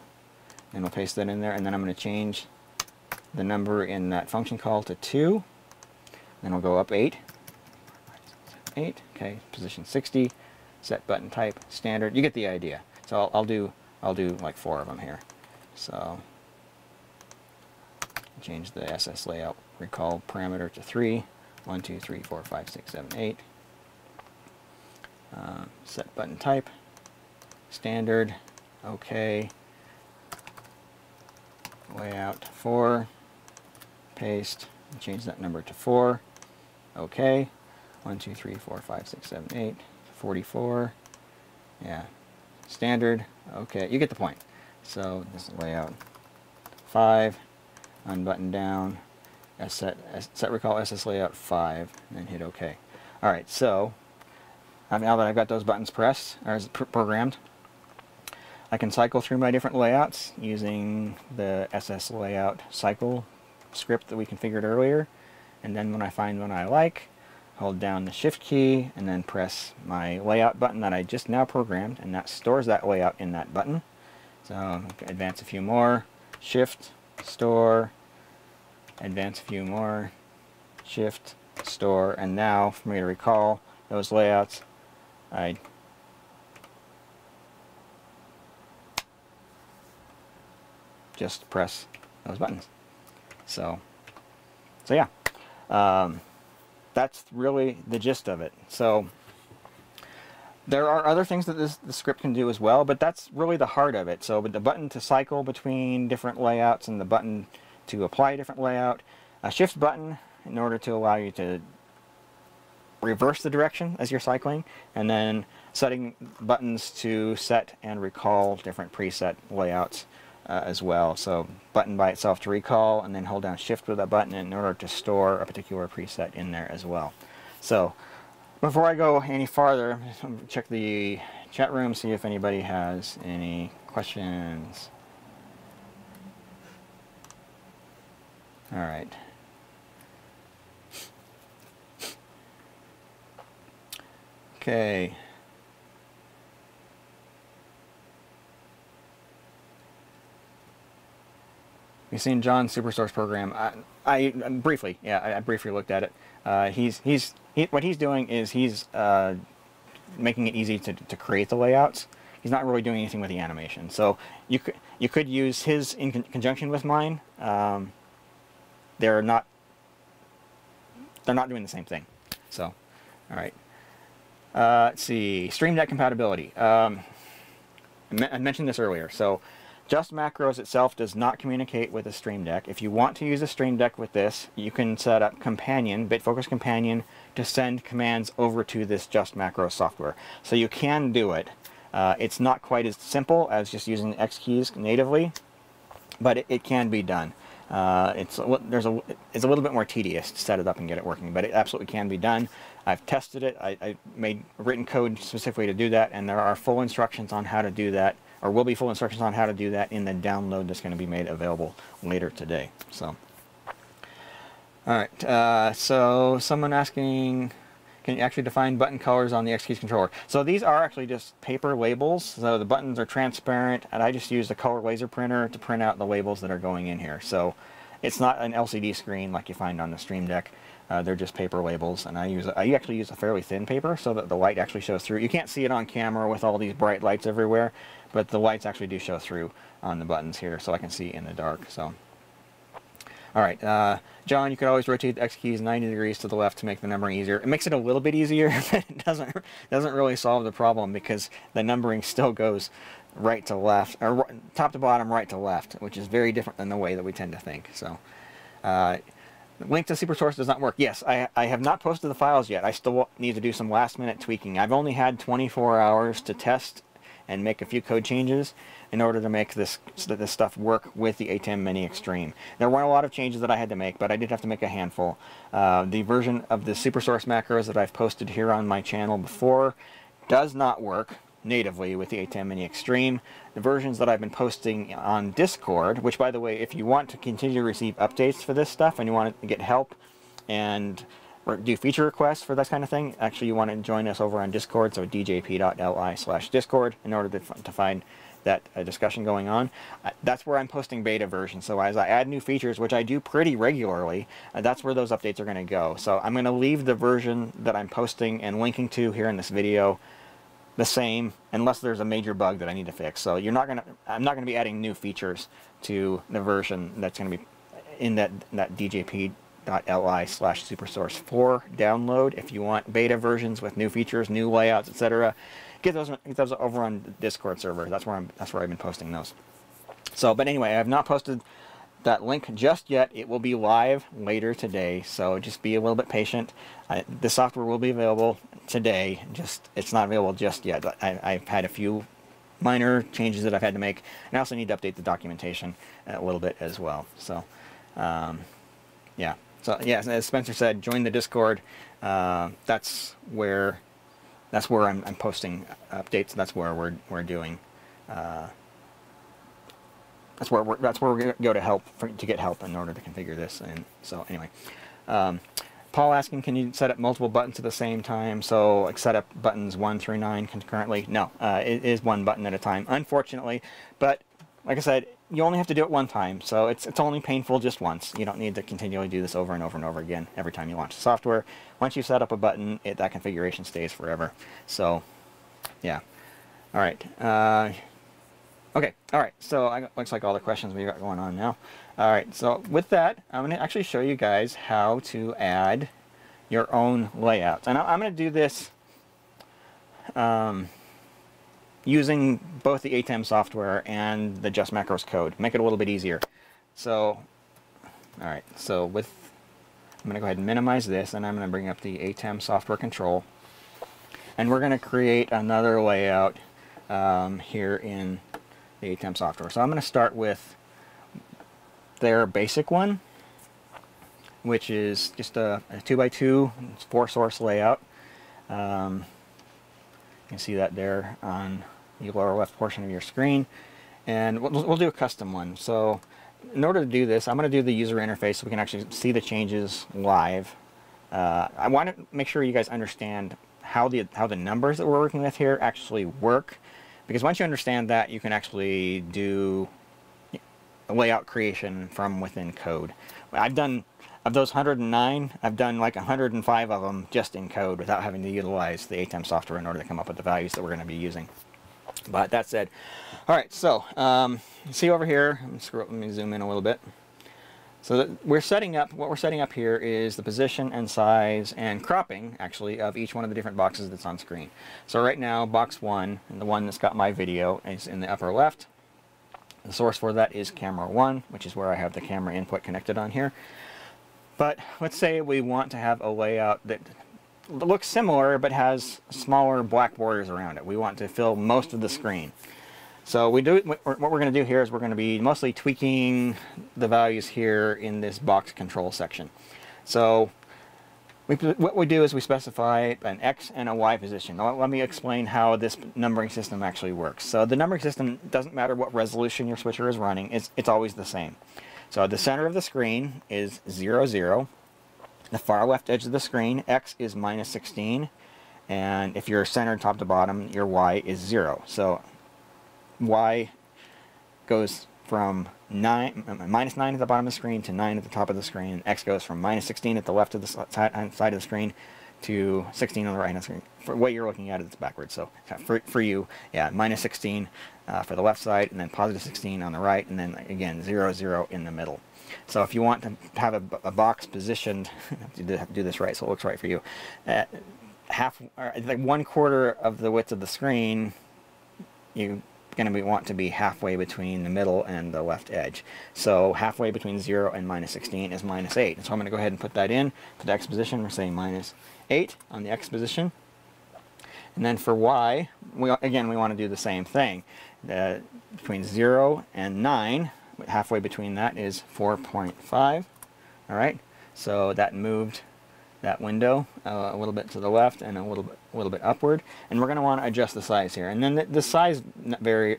And we'll paste that in there. And then I'm going to change the number in that function call to 2, then we'll go up 8, okay, position 60, set button type, standard. You get the idea. So I'll do like 4 of them here. So change the SS layout recall parameter to 3, 1, 2, 3, 4, 5, 6, 7, 8, set button type, standard, okay, layout 4, paste, and change that number to 4. Okay. 1, 2, 3, 4, 5, 6, 7, 8, 44. Yeah. Standard. Okay. You get the point. So this is layout 5. Unbutton down. Set recall SS layout 5. And then hit OK. All right. So now that I've got those buttons pressed, or programmed, I can cycle through my different layouts using the SS layout cycle script that we configured earlier, and then when I find one I like, hold down the shift key and then press my layout button that I just now programmed, and that stores that layout in that button. So advance a few more, shift, store, advance a few more, shift, store, and now for me to recall those layouts, I just press those buttons. So yeah, that's really the gist of it. So there are other things that the script can do as well, but that's really the heart of it. So with the button to cycle between different layouts and the button to apply a different layout, a shift button in order to allow you to reverse the direction as you're cycling, and then setting buttons to set and recall different preset layouts as well. So button by itself to recall, and then hold down shift with that button in order to store a particular preset in there as well. So before I go any farther, check the chat room, see if anybody has any questions. All right. Okay. You've seen John's SuperSource program. I briefly looked at it. What he's doing is he's making it easy to create the layouts. He's not really doing anything with the animation. So you could use his in conjunction with mine. They're not doing the same thing. So, all right. Let's see, Stream Deck compatibility. I mentioned this earlier. So JustMacros itself does not communicate with the Stream Deck. If you want to use a Stream Deck with this, you can set up Companion, BitFocus Companion, to send commands over to this JustMacros software. So you can do it. It's not quite as simple as just using the X-Keys natively, but it can be done. It's a little bit more tedious to set it up and get it working, but it absolutely can be done. I've tested it. I made written code specifically to do that, and there are full instructions on how to do that, or will be full instructions on how to do that in the download that's going to be made available later today. So, all right, so someone asking, can you actually define button colors on the X-Keys controller? So these are actually just paper labels, so the buttons are transparent, and I just use the color laser printer to print out the labels that are going in here. So it's not an LCD screen like you find on the Stream Deck. They're just paper labels, and I actually use a fairly thin paper so that the light actually shows through. You can't see it on camera with all these bright lights everywhere, but the lights actually do show through on the buttons here, so I can see in the dark. So, all right, John, you could always rotate the X keys 90 degrees to the left to make the numbering easier. It makes it a little bit easier, but it doesn't really solve the problem, because the numbering still goes right to left, or top to bottom, right to left, which is very different than the way that we tend to think. So. Link to SuperSource does not work. Yes, I have not posted the files yet. I still need to do some last-minute tweaking. I've only had 24 hours to test and make a few code changes in order to make this stuff work with the ATEM Mini Extreme. There weren't a lot of changes that I had to make, but I did have to make a handful. The version of the SuperSource macros that I've posted here on my channel before does not work natively with the ATEM Mini Extreme. The versions that I've been posting on Discord, which, by the way, if you want to continue to receive updates for this stuff and you want to get help and do feature requests for that kind of thing, actually you want to join us over on Discord, so djp.li/discord in order to find that discussion going on. That's where I'm posting beta versions, so as I add new features, which I do pretty regularly, that's where those updates are going to go. So I'm going to leave the version that I'm posting and linking to here in this video the same, unless there's a major bug that I need to fix. So I'm not gonna be adding new features to the version that's gonna be in that djp.li/supersource4 download. If you want beta versions with new features, new layouts, etc., get those over on the Discord server. That's where I've been posting those. So, but anyway, I have not posted that link just yet. It will be live later today, so just be a little bit patient. The software will be available today, just it's not available just yet. But I've had a few minor changes that I've had to make, and I also need to update the documentation a little bit as well. So yeah, so yeah, as Spencer said, join the Discord. That's where I'm posting updates. That's where we're doing that's where we're going to go to get help in order to configure this. And so anyway, Paul asking, can you set up multiple buttons at the same time? So like set up buttons 1 through 9 concurrently? No, it is one button at a time, unfortunately. But like I said, you only have to do it one time, so it's only painful just once. You don't need to continually do this over and over and over again every time you launch the software. Once you set up a button, that configuration stays forever. So, yeah. All right. Okay. All right. So looks like all the questions we've got going on now. All right. So with that, I'm going to actually show you guys how to add your own layouts, and I'm going to do this using both the ATEM software and the JustMacros code. Make it a little bit easier. So, all right. So I'm going to go ahead and minimize this, and I'm going to bring up the ATEM software control, and we're going to create another layout here in the ATEM software. So I'm going to start with their basic one, which is just a 2x2 four-source layout. You can see that there on the lower left portion of your screen. And we'll do a custom one. So in order to do this, I'm going to do the user interface so we can actually see the changes live. I want to make sure you guys understand how the numbers that we're working with here actually work, because once you understand that, you can actually do layout creation from within code. I've done, of those 109, I've done like 105 of them just in code without having to utilize the ATEM software in order to come up with the values that we're going to be using. But that said, all right, so see over here, let me zoom in a little bit. So what we're setting up here is the position and size and cropping, actually, of each one of the different boxes that's on screen. So right now, box one, and the one that's got my video, is in the upper left. The source for that is camera one, which is where I have the camera input connected on here. But let's say we want to have a layout that looks similar but has smaller black borders around it. We want to fill most of the screen. So what we're going to do here is we're going to be mostly tweaking the values here in this box control section. So what we do is we specify an X and a Y position. Now, let me explain how this numbering system actually works. So the numbering system doesn't matter what resolution your switcher is running. It's always the same. So the center of the screen is 0, 0. The far left edge of the screen, X, is minus 16. And if you're centered top to bottom, your Y is 0. So Y goes from minus 9 at the bottom of the screen to 9 at the top of the screen, and X goes from minus 16 at the left of the side of the screen to 16 on the right hand screen. For what you're looking at, it's backwards. So for you, yeah, minus 16 for the left side, and then positive 16 on the right, and then again 0, 0 in the middle. So if you want to have a box positioned, I have to do this right so it looks right for you, like 1/4 of the width of the screen, you going to want to be halfway between the middle and the left edge. So halfway between 0 and minus 16 is minus 8. And so I'm going to go ahead and put that in. For the X position, we're saying minus 8 on the X position. And then for Y, we want to do the same thing. Between 0 and 9, halfway between that is 4.5. All right, so that moved that window a little bit to the left and a little bit upward, and we're going to want to adjust the size here. And then the size value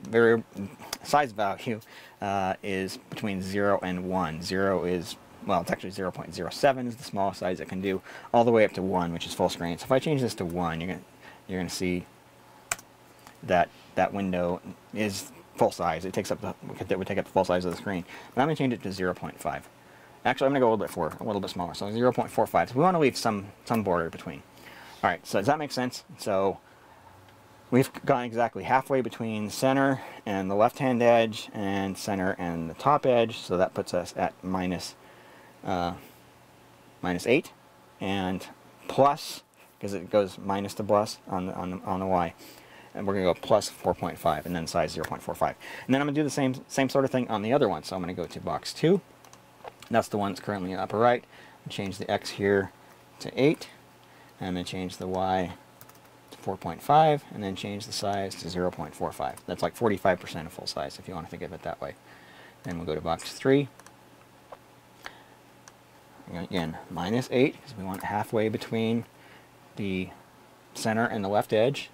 is between 0 and 1. 0 is, well, it's actually 0.07 is the smallest size it can do, all the way up to 1, which is full screen. So if I change this to 1, you're going to see that that window is full size. It takes up that would take up the full size of the screen. But I'm going to change it to 0.5. Actually, I'm going to go a little bit smaller, so 0.45. So we want to leave some border between. All right, so does that make sense? So we've gone exactly halfway between center and the left-hand edge and center and the top edge, so that puts us at minus 8 and plus, because it goes minus to plus on the Y. And we're going to go plus 4.5 and then size 0.45. And then I'm going to do the same sort of thing on the other one. So I'm going to go to box 2. That's the one that's currently in the upper right. I'll change the X here to 8, and then change the Y to 4.5, and then change the size to 0.45. That's like 45% of full size, if you want to think of it that way. Then we'll go to box 3. And again, minus 8, because we want halfway between the center and the left edge.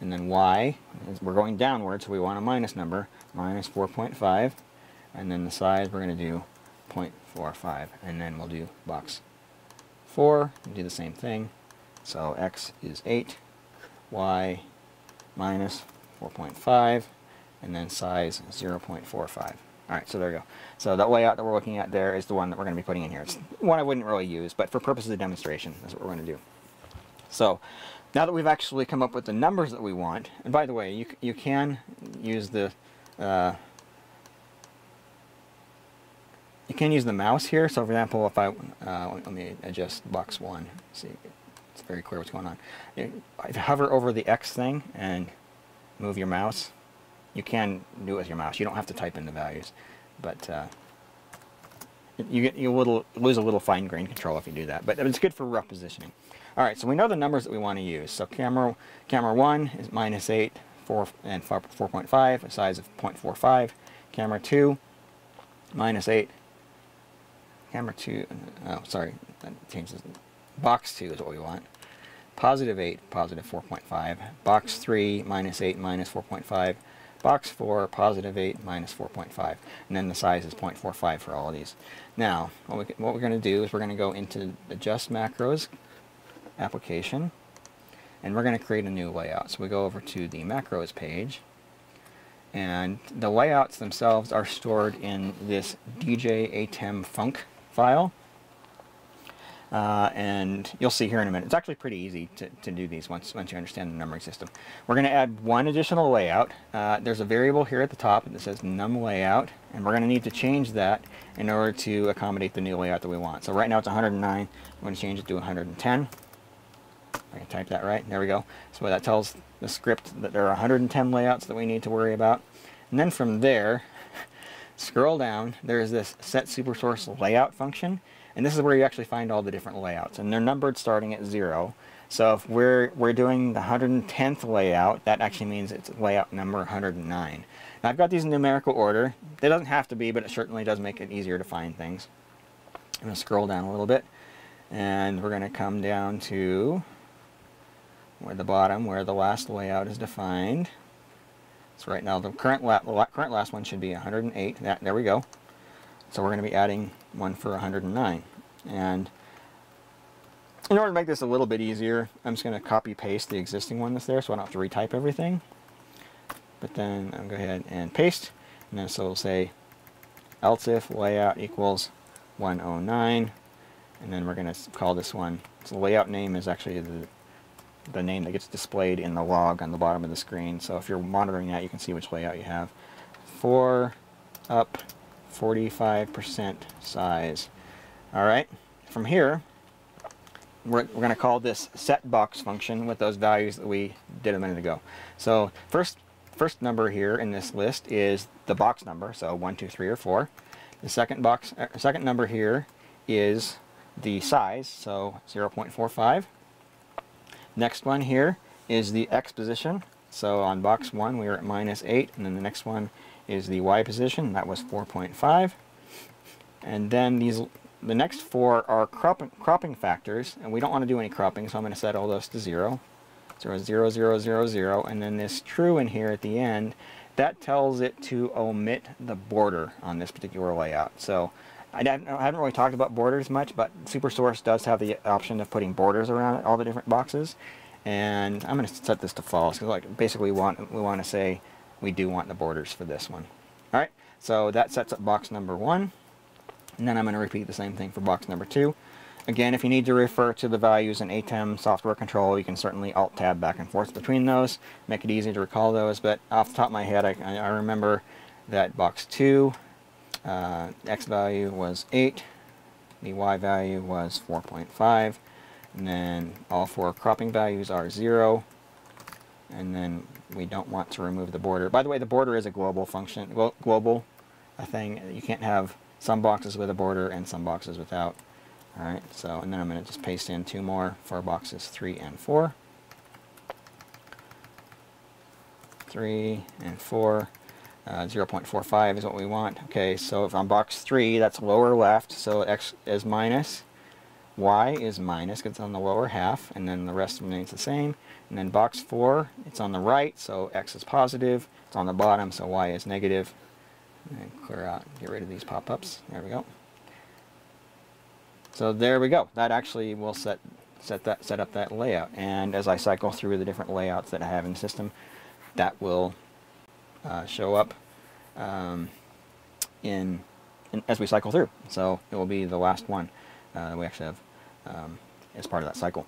And then Y, we're going downward, so we want a minus number, minus 4.5. And then the size, we're going to do 0.45, and then we'll do box 4 and do the same thing. So X is 8, Y minus 4.5, and then size 0.45. All right, so there we go. So that layout that we're looking at there is the one that we're going to be putting in here. It's one I wouldn't really use, but for purposes of demonstration, that's what we're going to do. So now that we've actually come up with the numbers that we want, and by the way, you can use the mouse here. So for example, if I let me adjust box one, see it's very clear what's going on. If you hover over the X thing and move your mouse, you can do it with your mouse. You don't have to type in the values, but you lose a little fine-grained control if you do that. But it's good for rough positioning. All right, so we know the numbers that we want to use. So camera 1 is -8, 4.5, a size of 0.45. Camera 2, -8. Camera 2, oh, sorry, that changes. Box 2 is what we want. +8, +4.5. Box 3, -8, -4.5. Box 4, +8, -4.5. And then the size is 0.45 for all of these. Now, what we're going to do is we're going to go into the Adjust Macros application, and we're going to create a new layout. So we go over to the Macros page, and the layouts themselves are stored in this DJ ATEM Func file. And you'll see here in a minute, it's actually pretty easy to do these once you understand the numbering system. We're going to add one additional layout. There's a variable here at the top that says num layout, and we're going to need to change that in order to accommodate the new layout that we want. So right now it's 109. I'm going to change it to 110. I can type that right. There we go. So that tells the script that there are 110 layouts that we need to worry about. And then from there, scroll down, there's this set SuperSource layout function. And this is where you actually find all the different layouts, and they're numbered starting at 0. So if we're doing the 110th layout, that actually means it's layout number 109. Now I've got these in numerical order. It doesn't have to be, but it certainly does make it easier to find things. I'm going to scroll down a little bit, and we're going to come down to where the bottom, where the last layout is defined. So right now the current last one should be 108. There we go. So we're going to be adding one for 109. And in order to make this a little bit easier, I'm just going to copy paste the existing one that's there so I don't have to retype everything. But then I'll go ahead and paste. And then so we'll say else if layout equals 109. And then we're going to call this one. So the layout name is actually the name that gets displayed in the log on the bottom of the screen. So if you're monitoring that, you can see which layout you have. 4 up 45% size. All right, from here, we're going to call this set box function with those values that we did a minute ago. So first number here in this list is the box number, so 1, 2, 3, or 4. The second number here is the size, so 0.45. Next one here is the X position. So on box 1, we were at -8, and then the next one is the Y position, that was 4.5. And then the next 4 are cropping factors, and we don't want to do any cropping, so I'm going to set all those to 0. So 0, 0, 0, 0, and then this true in here at the end, that tells it to omit the border on this particular layout. So I haven't really talked about borders much, but SuperSource does have the option of putting borders around all the different boxes. And I'm going to set this to false, because like, basically we want to say we do want the borders for this one. All right, so that sets up box number 1. And then I'm going to repeat the same thing for box number 2. Again, if you need to refer to the values in ATEM Software Control, you can certainly Alt-Tab back and forth between those, make it easy to recall those. But off the top of my head, I remember that box 2, X value was 8, the Y value was 4.5, and then all 4 cropping values are 0, and then we don't want to remove the border. By the way, the border is a global function, global thing. You can't have some boxes with a border and some boxes without. All right, so, and then I'm going to just paste in 2 more for boxes 3 and 4. 3 and 4, 0.45 is what we want. Okay, so if on box 3, that's lower left, so X is minus, Y is minus, because it's on the lower half, and then the rest remains the same. And then box 4, it's on the right, so X is positive. It's on the bottom, so Y is negative. And clear out, get rid of these pop-ups. There we go. So there we go. That actually will set up that layout. And as I cycle through the different layouts that I have in the system, that will show up in as we cycle through. So it will be the last one we actually have as part of that cycle.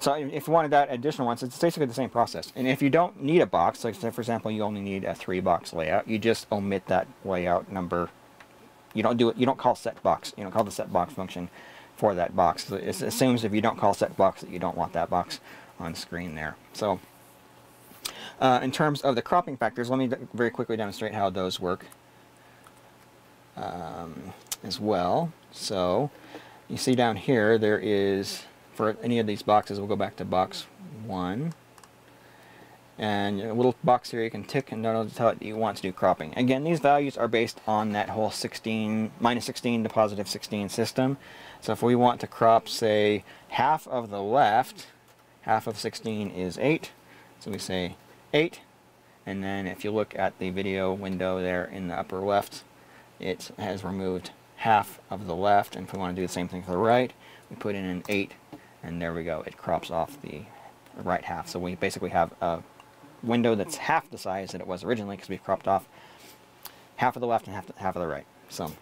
So if you wanted that additional one, so it's basically the same process. And if you don't need a box, like say for example, you only need a 3-box layout, you just omit that layout number. You don't do it. You don't call set box. You don't call the set box function for that box. So it assumes if you don't call set box that you don't want that box on screen there. So in terms of the cropping factors, let me very quickly demonstrate how those work as well. So you see down here there is, for any of these boxes, we'll go back to box 1. And a little box here you can tick and that'll tell it you want to do cropping. Again, these values are based on that whole -16 to +16 system. So if we want to crop, say, half of the left, half of 16 is 8. So we say 8. And then if you look at the video window there in the upper left, it has removed half of the left. And if we want to do the same thing for the right, we put in an 8. And there we go. It crops off the right half. So we basically have a window that's half the size that it was originally because we've cropped off half of the left and half of the right. So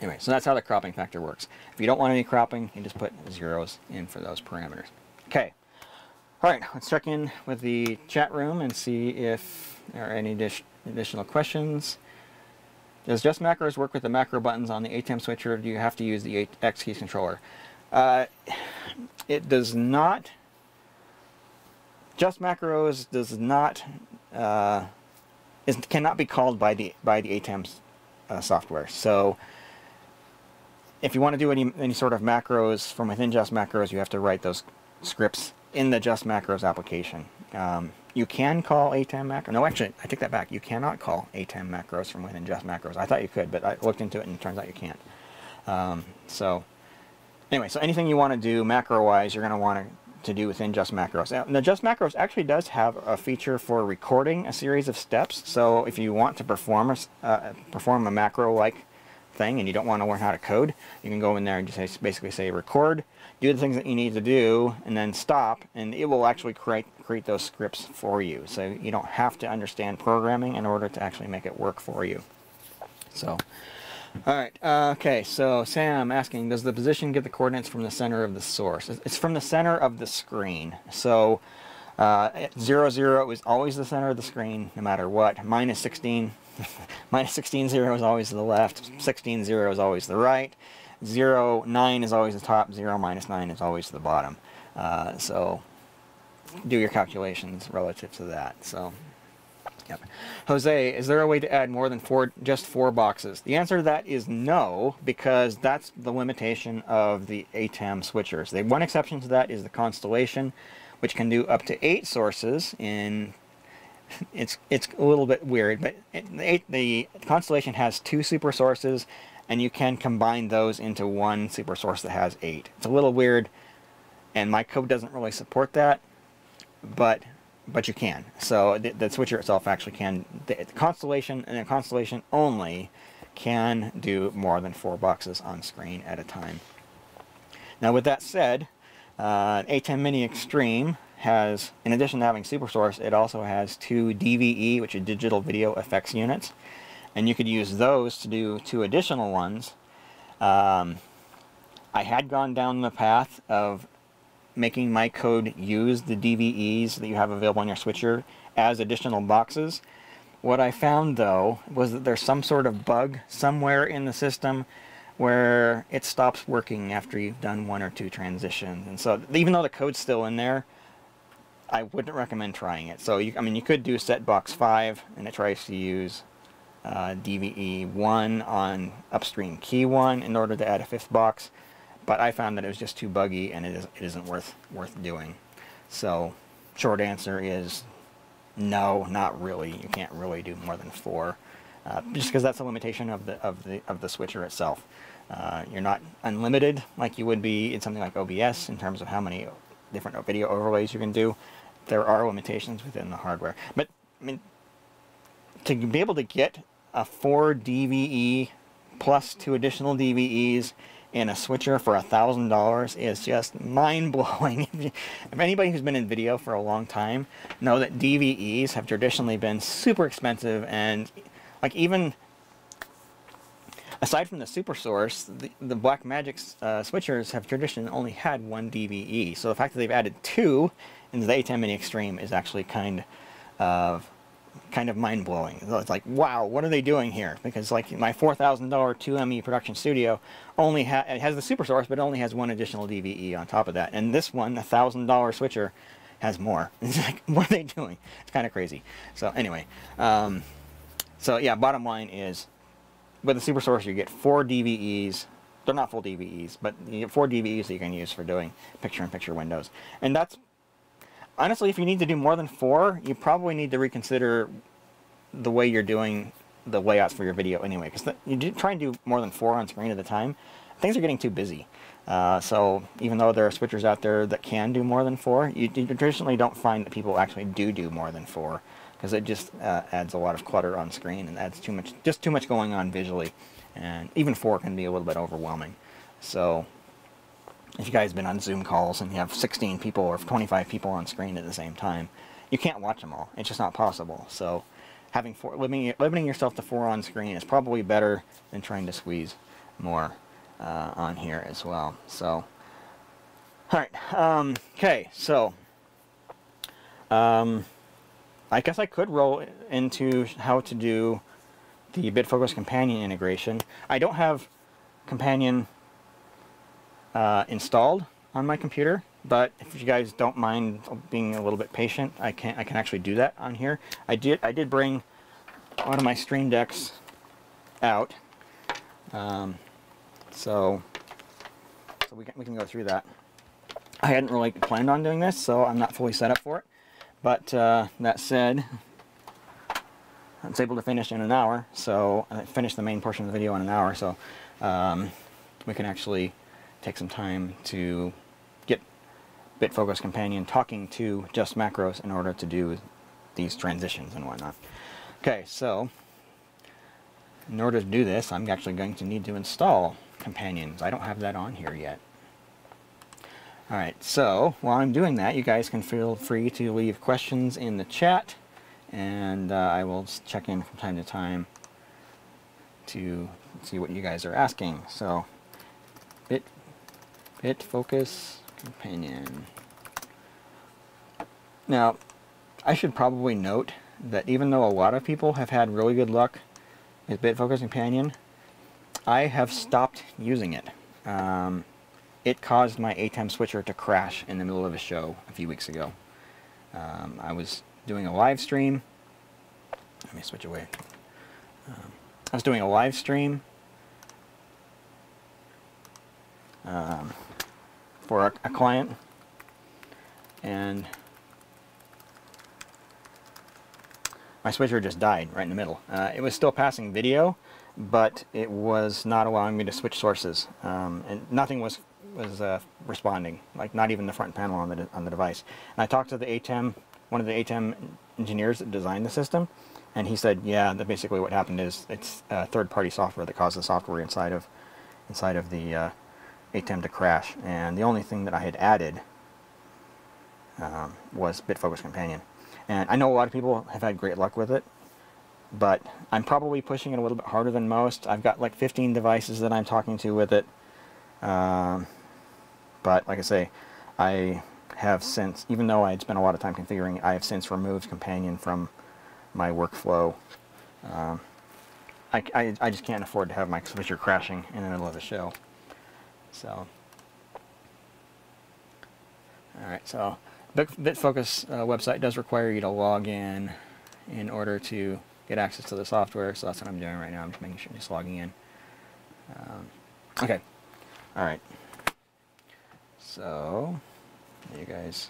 anyway, so that's how the cropping factor works. If you don't want any cropping, you just put zeros in for those parameters. Okay. All right, let's check in with the chat room and see if there are any additional questions. Does JustMacros work with the macro buttons on the ATEM switcher, or do you have to use the X-Keys controller? It does not. JustMacros does not cannot be called by the ATEM software. So if you want to do any sort of macros from within JustMacros, you have to write those scripts in the JustMacros application. You can call ATEM macro. No, actually, I take that back. You cannot call ATEM macros from within JustMacros. I thought you could, but I looked into it and it turns out you can't. So anyway, so anything you want to do macro-wise, you're going to want to do within JustMacros. Now, JustMacros actually does have a feature for recording a series of steps. So if you want to perform a macro-like thing and you don't want to learn how to code, you can go in there and just basically say record, do the things that you need to do, and then stop, and it will actually create those scripts for you. So you don't have to understand programming in order to actually make it work for you. So, all right, okay, so Sam asking, does the position get the coordinates from the center of the source? It's from the center of the screen. So 0, 0 is always the center of the screen, no matter what. -16, -16, 0 is always the left. 16, 0 is always the right. 0, 9 is always the top. 0, -9 is always the bottom. So do your calculations relative to that. So. Yep. Jose, is there a way to add more than just four boxes? The answer to that is no, because that's the limitation of the ATEM switchers. The one exception to that is the Constellation, which can do up to 8 sources. In it's a little bit weird, but the Constellation has 2 super sources, and you can combine those into one super source that has 8. It's a little weird, and my code doesn't really support that, but you can. So the switcher itself actually can. The Constellation, and the Constellation only, can do more than 4 boxes on screen at a time. Now with that said, ATEM Mini Extreme has, in addition to having SuperSource, it also has 2 DVE, which are digital video effects units. And you could use those to do 2 additional ones. I had gone down the path of making my code use the DVEs that you have available on your switcher as additional boxes. What I found, though, was that there's some sort of bug somewhere in the system where it stops working after you've done 1 or 2 transitions. And so even though the code's still in there, I wouldn't recommend trying it. So, you could do set box 5, and it tries to use DVE1 on upstream key 1 in order to add a 5th box. But I found that it was just too buggy, and it isn't worth doing. So, short answer is no, not really. You can't really do more than 4, just because that's a limitation of the switcher itself. You're not unlimited like you would be in something like OBS in terms of how many different video overlays you can do. There are limitations within the hardware. But I mean, to be able to get a 4 DVE plus 2 additional DVEs in a switcher for $1,000 is just mind-blowing. If anybody who's been in video for a long time know that DVEs have traditionally been super expensive, and like even Aside from the SuperSource, the Blackmagic switchers have traditionally only had one DVE. So the fact that they've added two in the ATEM Mini Extreme is actually kind of mind-blowing. It's like, wow, what are they doing here? Because like my $4,000 2ME Production Studio only it has the SuperSource, but only has one additional DVE on top of that. And this one, a $1,000 switcher, has more. It's like, what are they doing? It's kind of crazy. So anyway, so yeah, bottom line is, with the SuperSource, you get four DVEs. They're not full DVEs, but you get four DVEs that you can use for doing picture-in-picture windows. And that's, honestly, if you need to do more than four, you probably need to reconsider the way you're doing the layouts for your video anyway. Because you try and do more than four on screen at a time, things are getting too busy. So even though there are switchers out there that can do more than four, you traditionally don't find that people actually do more than four. Because it just adds a lot of clutter on screen and adds just too much going on visually, and even four can be a little bit overwhelming. So if you guys have been on Zoom calls and you have 16 people or 25 people on screen at the same time, you can't watch them all. It's just not possible. So having four, limiting yourself to four on screen is probably better than trying to squeeze more on here as well. So all right, okay, so. I guess I could roll into how to do the BitFocus Companion integration. I don't have Companion installed on my computer, but if you guys don't mind being a little bit patient, I can actually do that on here. I did bring one of my Stream Decks out, so we can go through that. I hadn't really planned on doing this, so I'm not fully set up for it. But that said, I was able to finish in an hour, so I finished the main portion of the video in an hour, so we can actually take some time to get BitFocus Companion talking to JustMacros in order to do these transitions and whatnot. Okay, so in order to do this, I'm actually going to need to install Companions. I don't have that on here yet. Alright, so while I'm doing that, you guys can feel free to leave questions in the chat, and I will check in from time to time to see what you guys are asking. So, BitFocus Companion. Now, I should probably note that even though a lot of people have had really good luck with BitFocus Companion, I have stopped using it. It caused my ATEM switcher to crash in the middle of a show a few weeks ago. I was doing a live stream. Let me switch away. I was doing a live stream for a client, and my switcher just died right in the middle. It was still passing video, but it was not allowing me to switch sources, and nothing was responding, like not even the front panel on the device. And I talked to the ATEM, one of the ATEM engineers that designed the system, and he said, yeah, that basically what happened is it's third-party software that caused the software inside of the ATEM to crash. And the only thing that I had added was BitFocus Companion. And I know a lot of people have had great luck with it, but I'm probably pushing it a little bit harder than most. I've got like 15 devices that I'm talking to with it. But like I say, I have since, even though I had spent a lot of time configuring it, I have since removed Companion from my workflow. I just can't afford to have my switcher crashing in the middle of the show. So, alright, so BitFocus website does require you to log in order to get access to the software, so that's what I'm doing right now. I'm just making sure I'm just logging in. Okay, alright. So, you guys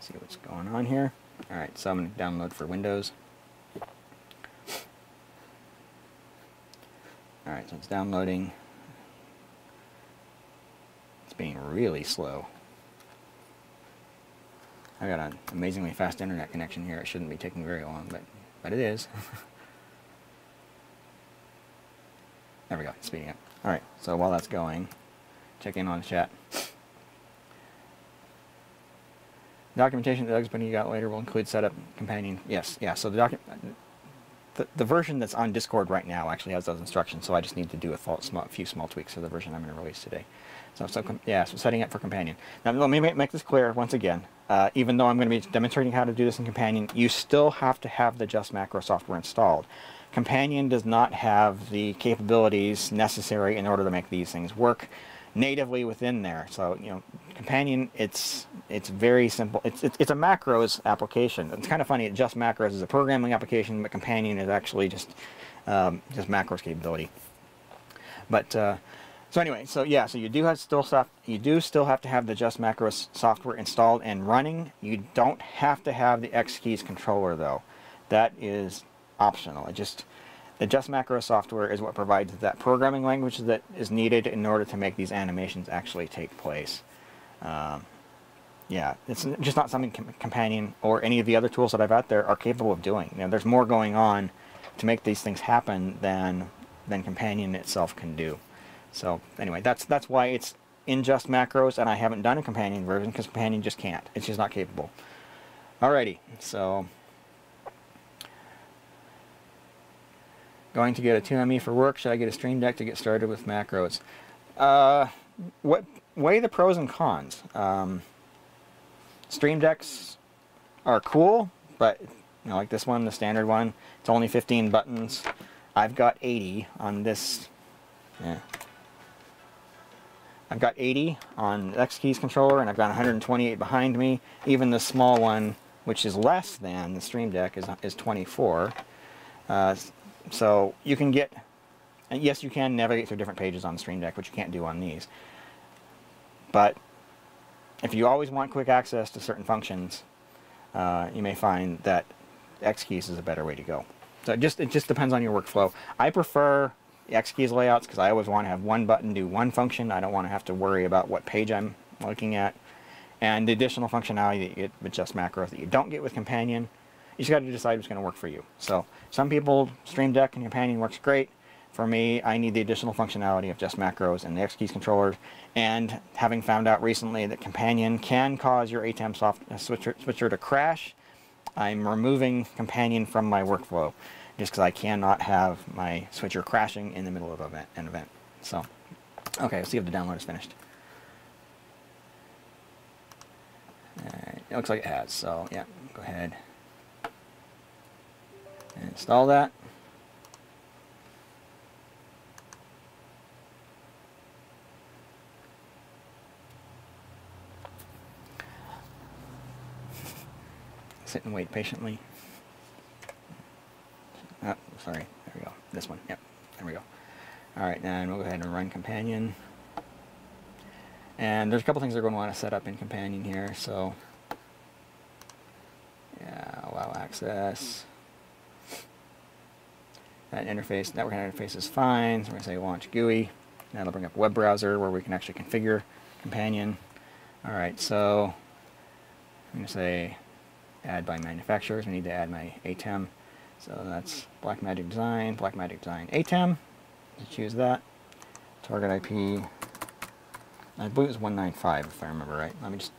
see what's going on here. All right, so I'm going to download for Windows. All right, so it's downloading. It's being really slow. I've got an amazingly fast internet connection here. It shouldn't be taking very long, but it is. There we go, it's speeding up. All right, so while that's going, check in on the chat. Documentation that Doug's putting you got later will include setup Companion. Yes, yeah, so the document The version that's on Discord right now actually has those instructions, so I just need to do a few small tweaks to the version I'm going to release today. So setting up for Companion. Now, let me make this clear once again. Even though I'm going to be demonstrating how to do this in Companion, you still have to have the JustMacro software installed. Companion does not have the capabilities necessary in order to make these things work natively within there. So, you know, Companion, it's very simple. It's a macros application. It's kind of funny. JustMacros is a programming application, but Companion is actually just macros capability. But so anyway, so yeah, so you do have still have to have the JustMacros software installed and running. You don't have to have the X-Keys controller though. That is optional. The JustMacros software is what provides that programming language that is needed in order to make these animations actually take place. Yeah, it's just not something Companion or any of the other tools that I've out there are capable of doing. You know, there's more going on to make these things happen than Companion itself can do. So anyway, that's why it's in JustMacros, and I haven't done a Companion version because Companion just can't. It's just not capable. Alrighty, so. Going to get a 2ME for work? Should I get a Stream Deck to get started with macros? Weigh the pros and cons. Stream Decks are cool, but you know, like this one, the standard one, it's only 15 buttons. I've got 80 on this. Yeah. I've got 80 on the X-Keys controller, and I've got 128 behind me. Even the small one, which is less than the Stream Deck, is 24. So you can get, and yes, you can navigate through different pages on the Stream Deck, which you can't do on these. But if you always want quick access to certain functions, you may find that X-Keys is a better way to go. So it just depends on your workflow. I prefer X-Keys layouts because I always want to have one button do one function. I don't want to have to worry about what page I'm looking at. And the additional functionality that you get with JustMacros that you don't get with Companion, you just got to decide what's going to work for you. So some people, Stream Deck and Companion works great. For me, I need the additional functionality of JustMacros and the X-Keys controller. And having found out recently that Companion can cause your ATEM switcher to crash, I'm removing Companion from my workflow just because I cannot have my switcher crashing in the middle of an event. So, okay, let's see if the download is finished. All right, it looks like it has, so yeah, go ahead. And install that. Sit and wait patiently. Oh, sorry. There we go. This one. Yep. There we go. All right, now we'll go ahead and run Companion. And there's a couple things we're going to want to set up in Companion here. So, yeah, allow access. That interface, network interface is fine, so we're going to say launch GUI. That'll bring up a web browser where we can actually configure Companion. Alright, so I'm going to say add by manufacturers. We need to add my ATEM. So that's Blackmagic Design ATEM. Let's choose that. Target IP, I believe it's 195 if I remember right. Let me just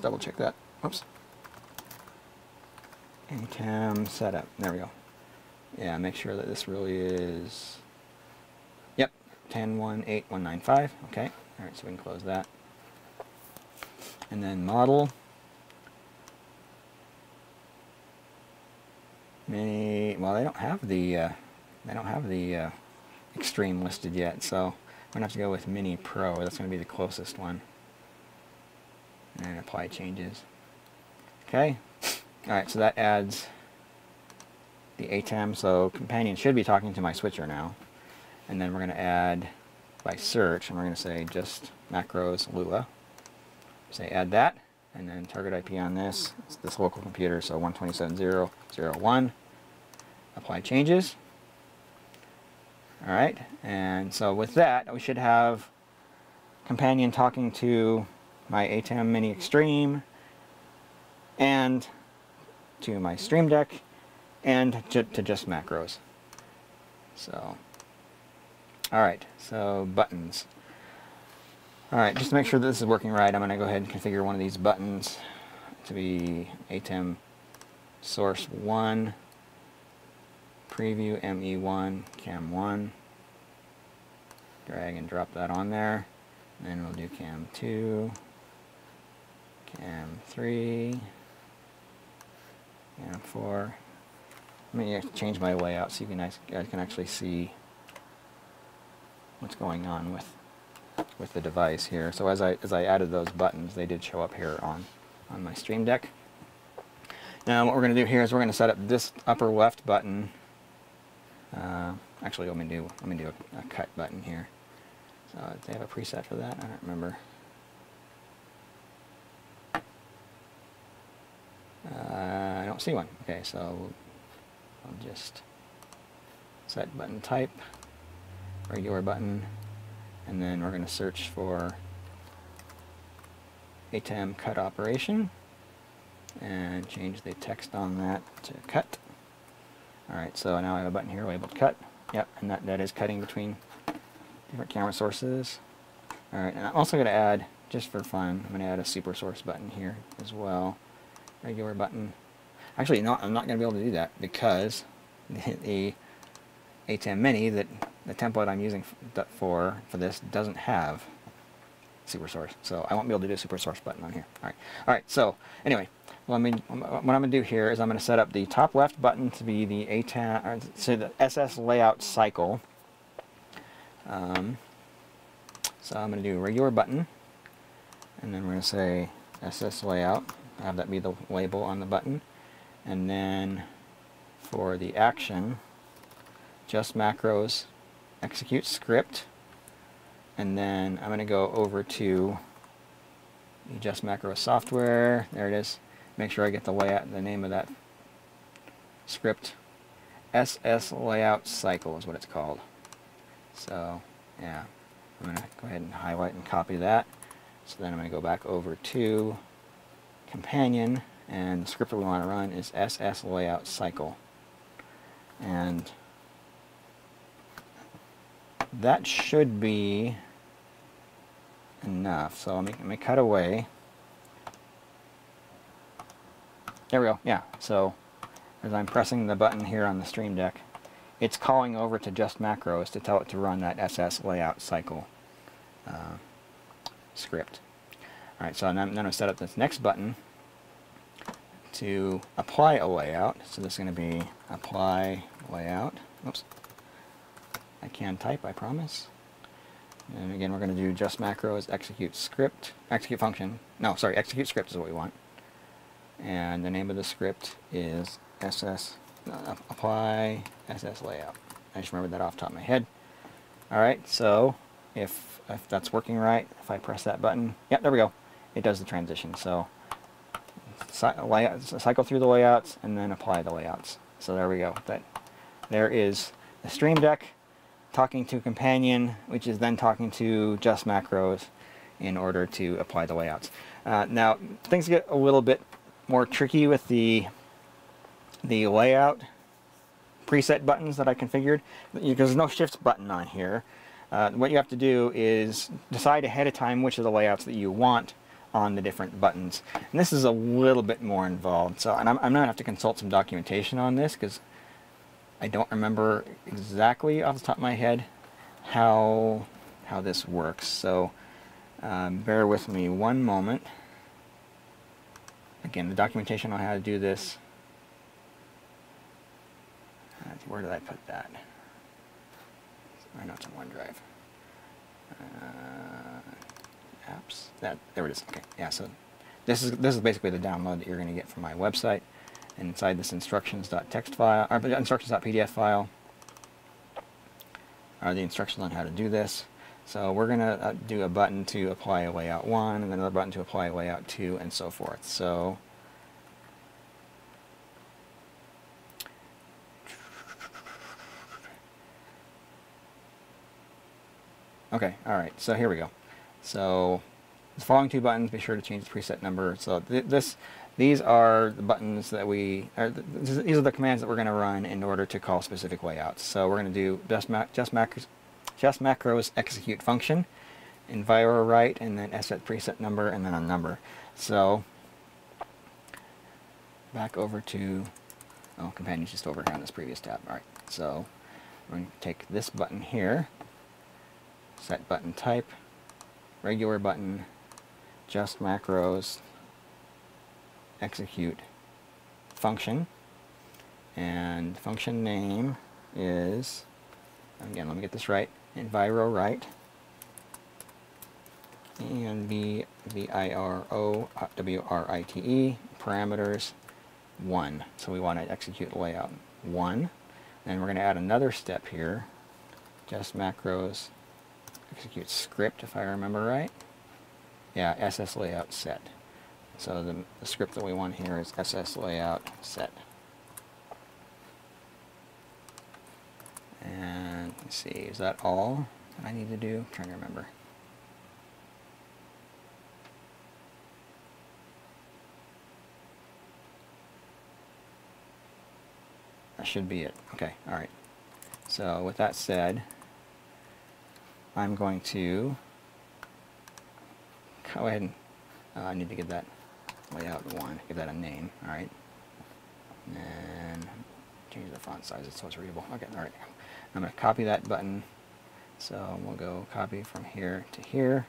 double check that. Oops. ATEM setup. There we go. Yeah, make sure that this really is, yep, 10.1.8.195, okay. All right, so we can close that. And then model, mini, well, they don't have the Extreme listed yet, so we're going to have to go with Mini Pro. That's going to be the closest one. And apply changes. Okay. All right, so that adds the ATEM, so Companion should be talking to my switcher now. And then we're going to add by search, and we're going to say JustMacros Lua. Say add that, and then target IP on this. It's this local computer, so 127.0.0.1. Apply changes. All right, and so with that, we should have Companion talking to my ATEM Mini Extreme and to my Stream Deck and to JustMacros. So, alright, so buttons. Alright, just to make sure that this is working right, I'm going to go ahead and configure one of these buttons to be ATEM Source 1 preview ME1, cam 1, drag and drop that on there, and then we'll do cam 2, cam 3, cam 4. Let me change my layout so you guys can actually see what's going on with the device here. So as I added those buttons, they did show up here on my Stream Deck. Now what we're going to do here is we're going to set up this upper left button. Actually, let me do a cut button here. So do they have a preset for that? I don't remember. I don't see one. Okay, so I'll just set button type, regular button, and then we're going to search for ATEM cut operation and change the text on that to cut. Alright, so now I have a button here labeled cut. Yep, and that is cutting between different camera sources. Alright, and I'm also going to add, just for fun, I'm going to add a SuperSource button here as well. Regular button. Actually, no, I'm not going to be able to do that because the ATEM Mini, the template I'm using for this, doesn't have SuperSource, so I won't be able to do a SuperSource button on here. All right. So anyway, what I'm going to do here is I'm going to set up the top left button to be the the SS layout cycle. So I'm going to do regular button, and then we're going to say SS layout. Have that be the label on the button, and then for the action, JustMacros execute script. And then I'm going to go over to JustMacros software. There it is. Make sure I get the layout, the name of that script. SS layout cycle is what it's called. So yeah, I'm going to go ahead and highlight and copy that. So then I'm going to go back over to Companion, and the script that we want to run is SS layout cycle. And that should be enough. So let me cut away. There we go. Yeah. So as I'm pressing the button here on the Stream Deck, it's calling over to JustMacros to tell it to run that SS layout cycle script. All right. So now I'm going to set up this next button to apply a layout. So this is going to be apply layout. Oops. I can type, I promise. And again, we're going to do JustMacros execute script is what we want. And the name of the script is apply SS layout. I just remembered that off the top of my head. All right, so if that's working right, if I press that button, yep, there we go. It does the transition. So cycle through the layouts and then apply the layouts. So there we go. There is the Stream Deck talking to Companion, which is then talking to JustMacros in order to apply the layouts. Now things get a little bit more tricky with the layout preset buttons that I configured. There's no shift button on here. What you have to do is decide ahead of time which of the layouts that you want on the different buttons. And this is a little bit more involved. So, and I'm going to have to consult some documentation on this because I don't remember exactly off the top of my head how this works, so bear with me one moment. Again, the documentation on how to do this. Where did I put that? I know it's on OneDrive. Apps. There it is. Okay. Yeah. So this is basically the download that you're going to get from my website. Inside this instructions.txt file, or instructions.pdf file, are the instructions on how to do this. So we're going to do a button to apply layout 1, and another button to apply layout 2, and so forth. So okay, all right, so here we go. So the following two buttons, be sure to change the preset number. So these are the buttons that these are the commands that we're going to run in order to call specific layouts. So we're going to do JustMacros execute function, envirowrite, and then set preset number, and then a number. So back over to Oh, Companion's just over here on this previous tab. All right, so we're going to take this button here, set button type, regular button, just macros, execute function, and function name is, again, let me get this right, enviro write, envirowrite, parameters 1. So we want to execute layout 1. Then we're going to add another step here, just macros, execute script, if I remember right. Yeah, SS layout set. So the script that we want here is SS layout set. And let's see, is that all that I need to do? I'm trying to remember. That should be it. Okay, all right. So with that said, I'm going to go ahead and I need to give that layout 1, give that a name, all right? And change the font size so it's readable. Okay, all right. I'm going to copy that button. So we'll go copy from here to here.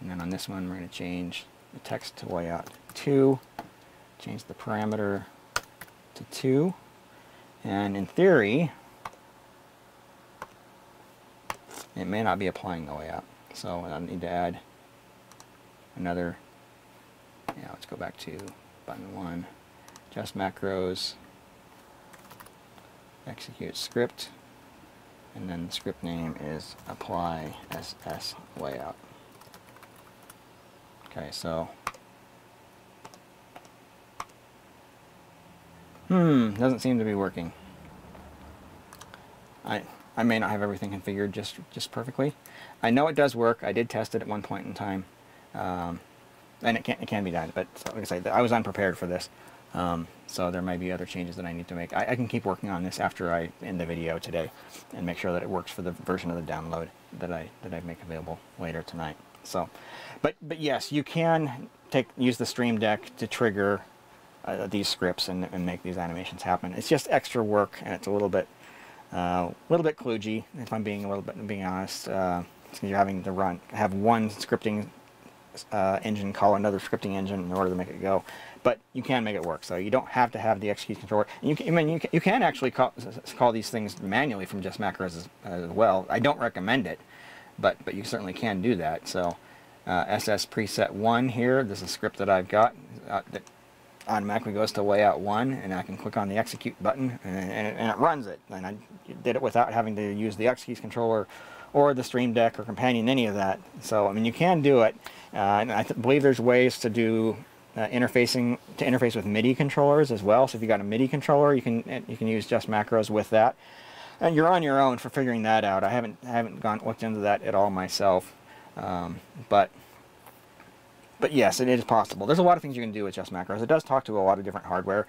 And then on this one, we're going to change the text to layout 2, change the parameter to 2. And in theory, it may not be applying the layout. So I need to add another, yeah, let's go back to button 1, just macros, execute script, and then the script name is apply SS layout. Okay, so, doesn't seem to be working. I may not have everything configured just perfectly. I know it does work. I did test it at one point in time. And it can be done, but like I said, I was unprepared for this, so there may be other changes that I need to make. I can keep working on this after I end the video today, and make sure that it works for the version of the download that I make available later tonight. So, but yes, you can use the Stream Deck to trigger these scripts and make these animations happen. It's just extra work, and it's a little bit kludgy, if I'm being honest. Because you're having to have one scripting engine call another scripting engine in order to make it go, but you can make it work. So you don't have to have the X-Keys controller. And you can actually call these things manually from just macros as well. I don't recommend it, but you certainly can do that. So SS preset 1 here. This is a script that I've got that automatically goes to layout 1, and I can click on the execute button and it runs it. And I did it without having to use the X-Keys controller or the Stream Deck or Companion, any of that. So I mean, you can do it, and I believe there's ways to do interface with MIDI controllers as well. So if you got a MIDI controller, you can use just macros with that, and you're on your own for figuring that out. I haven't looked into that at all myself, but yes, it is possible. There's a lot of things you can do with just macros. It does talk to a lot of different hardware.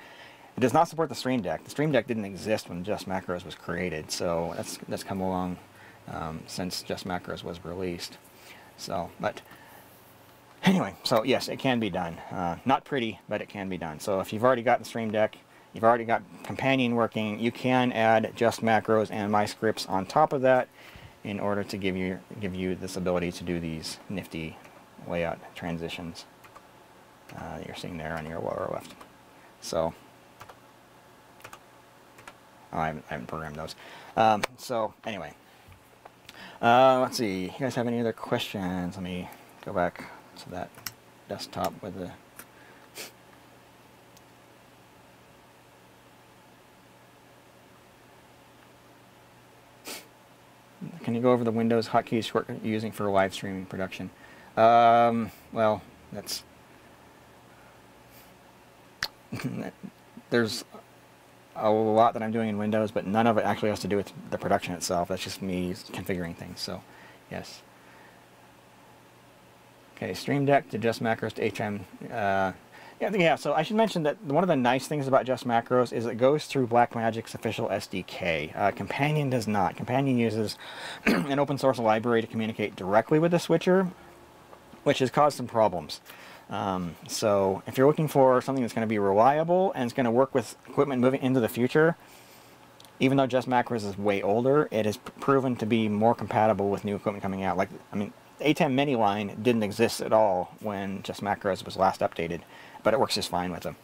It does not support the Stream Deck. The Stream Deck didn't exist when just macros was created, so that's come along since just macros was released. So, but anyway, so yes, it can be done. Not pretty, but it can be done. So if you've already got the Stream Deck, you've already got Companion working, you can add just macros and my scripts on top of that in order to give you this ability to do these nifty layout transitions that you're seeing there on your lower left. So I haven't programmed those. So anyway. Let's see, you guys have any other questions? Let me go back to that desktop with the... Can you go over the Windows hotkeys shortcut you're using for live streaming production? Well, that's... There's a lot that I'm doing in Windows, but none of it actually has to do with the production itself. That's just me configuring things. So, yes. Okay, Stream Deck to Just Macros to HM. Yeah, so I should mention that one of the nice things about Just Macros is it goes through Blackmagic's official SDK. Companion does not. Companion uses an open source library to communicate directly with the switcher, which has caused some problems. So if you're looking for something that's going to be reliable and it's going to work with equipment moving into the future, even though JustMacros is way older, it is proven to be more compatible with new equipment coming out. Like, I mean, the ATEM Mini line didn't exist at all when JustMacros was last updated, but it works just fine with them.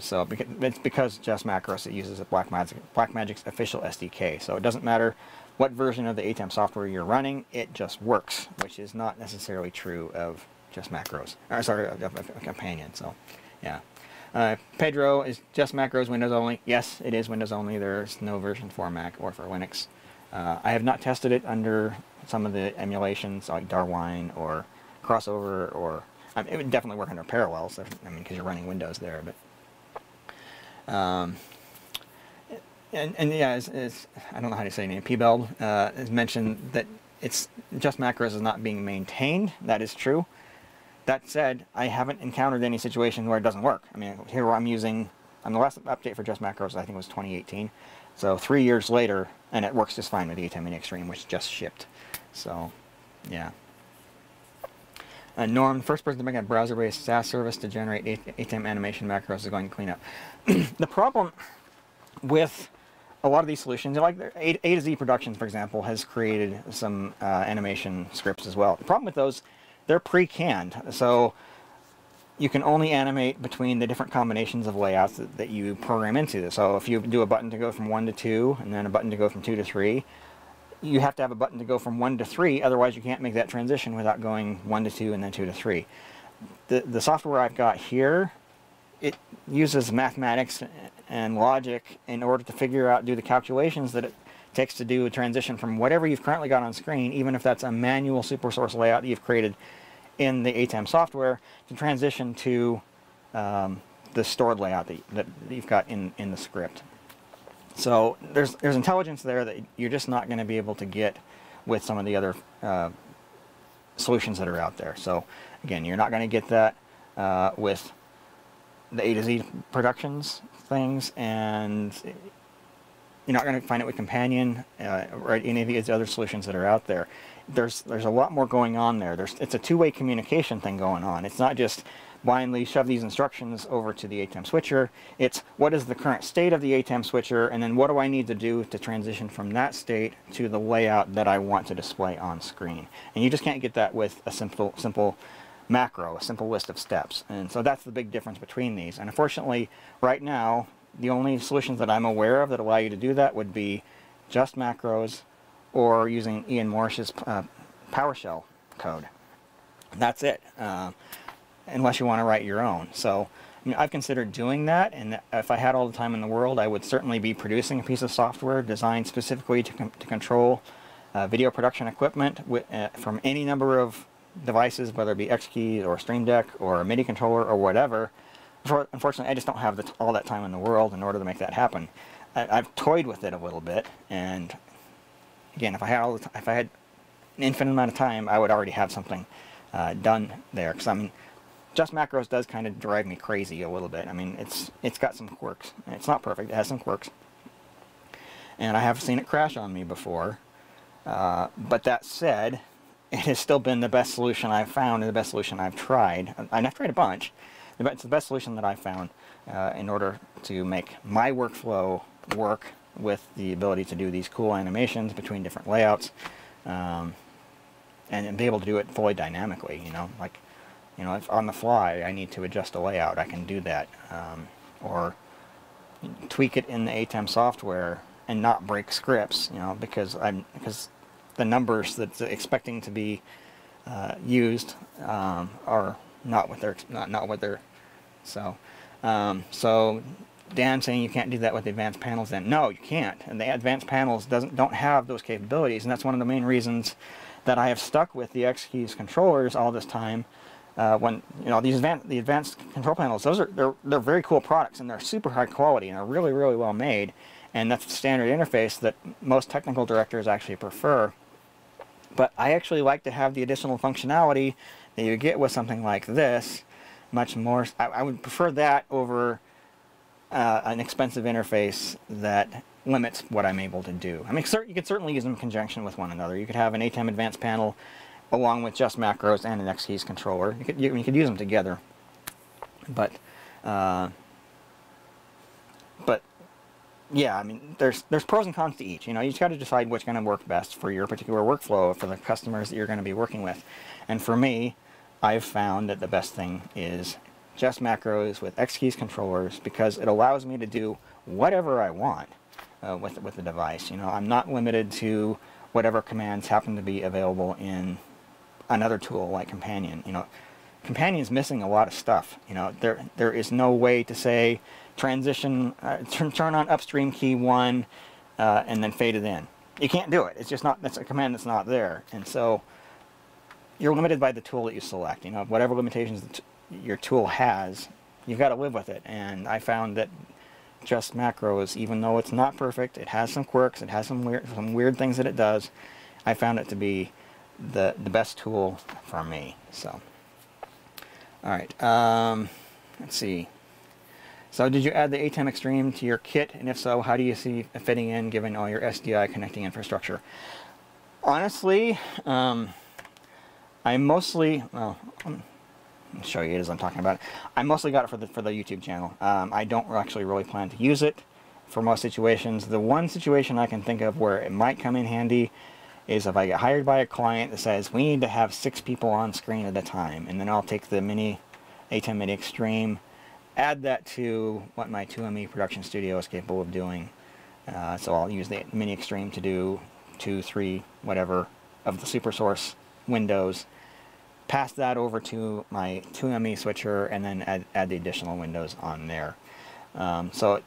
So it's because JustMacros, it uses Blackmagic's official SDK, so it doesn't matter what version of the ATEM software you're running, it just works, which is not necessarily true of JustMacros, or sorry, of Companion. So, yeah. Pedro, is JustMacros Windows only? Yes, it is Windows only. There's no version for Mac or for Linux. I have not tested it under some of the emulations like Darwin or Crossover, or it would definitely work under Parallels. I mean, because you're running Windows there, but and yeah, I don't know how to say name. P-Beld has mentioned that it's JustMacros is not being maintained. That is true. That said, I haven't encountered any situation where it doesn't work. I mean, here I'm using, on the last update for JustMacros, I think it was 2018. So 3 years later, and it works just fine with the ATEM Mini Extreme, which just shipped. So, yeah. Norm, first person to make a browser-based SaaS service to generate ATEM animation macros is going to clean up. The problem with a lot of these solutions, like A to Z Productions, for example, has created some animation scripts as well. The problem with those, they're pre-canned, so you can only animate between the different combinations of layouts that you program into. So if you do a button to go from 1 to 2, and then a button to go from 2 to 3, you have to have a button to go from 1 to 3, otherwise you can't make that transition without going 1 to 2 and then 2 to 3. The software I've got here, it uses mathematics and logic in order to figure out, do the calculations that it takes to do a transition from whatever you've currently got on screen, even if that's a manual SuperSource layout that you've created in the ATEM software, to transition to the stored layout that you've got in the script. So there's intelligence there that you're just not going to be able to get with some of the other solutions that are out there. So again, you're not going to get that with the A to Z Productions things, and you're not going to find it with Companion or any of these other solutions that are out there. There's a lot more going on there. It's a two-way communication thing going on. It's not just blindly shove these instructions over to the ATEM switcher. It's what is the current state of the ATEM switcher, and then what do I need to do to transition from that state to the layout that I want to display on screen. And you just can't get that with a simple macro, a simple list of steps. And so that's the big difference between these. And unfortunately, right now, the only solutions that I'm aware of that allow you to do that would be JustMacros or using Ian Morris's PowerShell code. That's it, unless you want to write your own. So I mean, I've considered doing that, and if I had all the time in the world, I would certainly be producing a piece of software designed specifically to control video production equipment from any number of devices, whether it be X-Keys or Stream Deck or a MIDI controller or whatever. Unfortunately, I just don't have all that time in the world in order to make that happen. I've toyed with it a little bit, and again, if I had an infinite amount of time, I would already have something done there. Because I mean, JustMacros does kind of drive me crazy a little bit. I mean, it's got some quirks. It's not perfect. It has some quirks, and I have seen it crash on me before. But that said, it has still been the best solution I've found and the best solution I've tried, and I've tried a bunch. It's the best solution that I found in order to make my workflow work with the ability to do these cool animations between different layouts, and be able to do it fully dynamically. You know, like, you know, if on the fly I need to adjust a layout, I can do that, or tweak it in the ATEM software and not break scripts. You know, because the numbers that's expecting to be used are not what they're so Dan saying you can't do that with the advanced panels. Then no, you can't, and the advanced panels don't have those capabilities, and that's one of the main reasons that I have stuck with the X-Keys controllers all this time. When you know, the advanced control panels, those are they're very cool products, and they're super high quality, and they're really, really well made, and that's the standard interface that most technical directors actually prefer. But I actually like to have the additional functionality that you get with something like this much more. I would prefer that over an expensive interface that limits what I'm able to do. I mean, you could certainly use them in conjunction with one another. You could have an ATEM advanced panel along with JustMacros and an X-Keys controller. You could use them together, but yeah, I mean, there's pros and cons to each. You know, you just got to decide what's going to work best for your particular workflow, for the customers that you're going to be working with. And for me, I've found that the best thing is JustMacros with X-Keys controllers, because it allows me to do whatever I want with the device. You know, I'm not limited to whatever commands happen to be available in another tool like Companion. You know, Companion's missing a lot of stuff. You know, there is no way to say transition, turn on upstream key 1, and then fade it in. You can't do it. It's just not. That's a command that's not there. And so you're limited by the tool that you select. You know, whatever limitations your tool has, you've got to live with it. And I found that JustMacros, even though it's not perfect, it has some quirks, it has some weird things that it does, I found it to be the best tool for me. So, all right, let's see. So did you add the ATEM Extreme to your kit? And if so, how do you see it fitting in given all your SDI connecting infrastructure? Honestly, I mostly, well, I'll show you it as I'm talking about it. I mostly got it for the YouTube channel. I don't actually really plan to use it for most situations. The one situation I can think of where it might come in handy is if I get hired by a client that says, we need to have 6 people on screen at a time. And then I'll take the ATEM Mini Extreme, add that to what my 2ME Production Studio is capable of doing. So I'll use the Mini Extreme to do 2, 3, whatever, of the SuperSource windows. Pass that over to my 2ME switcher, and then add the additional windows on there. So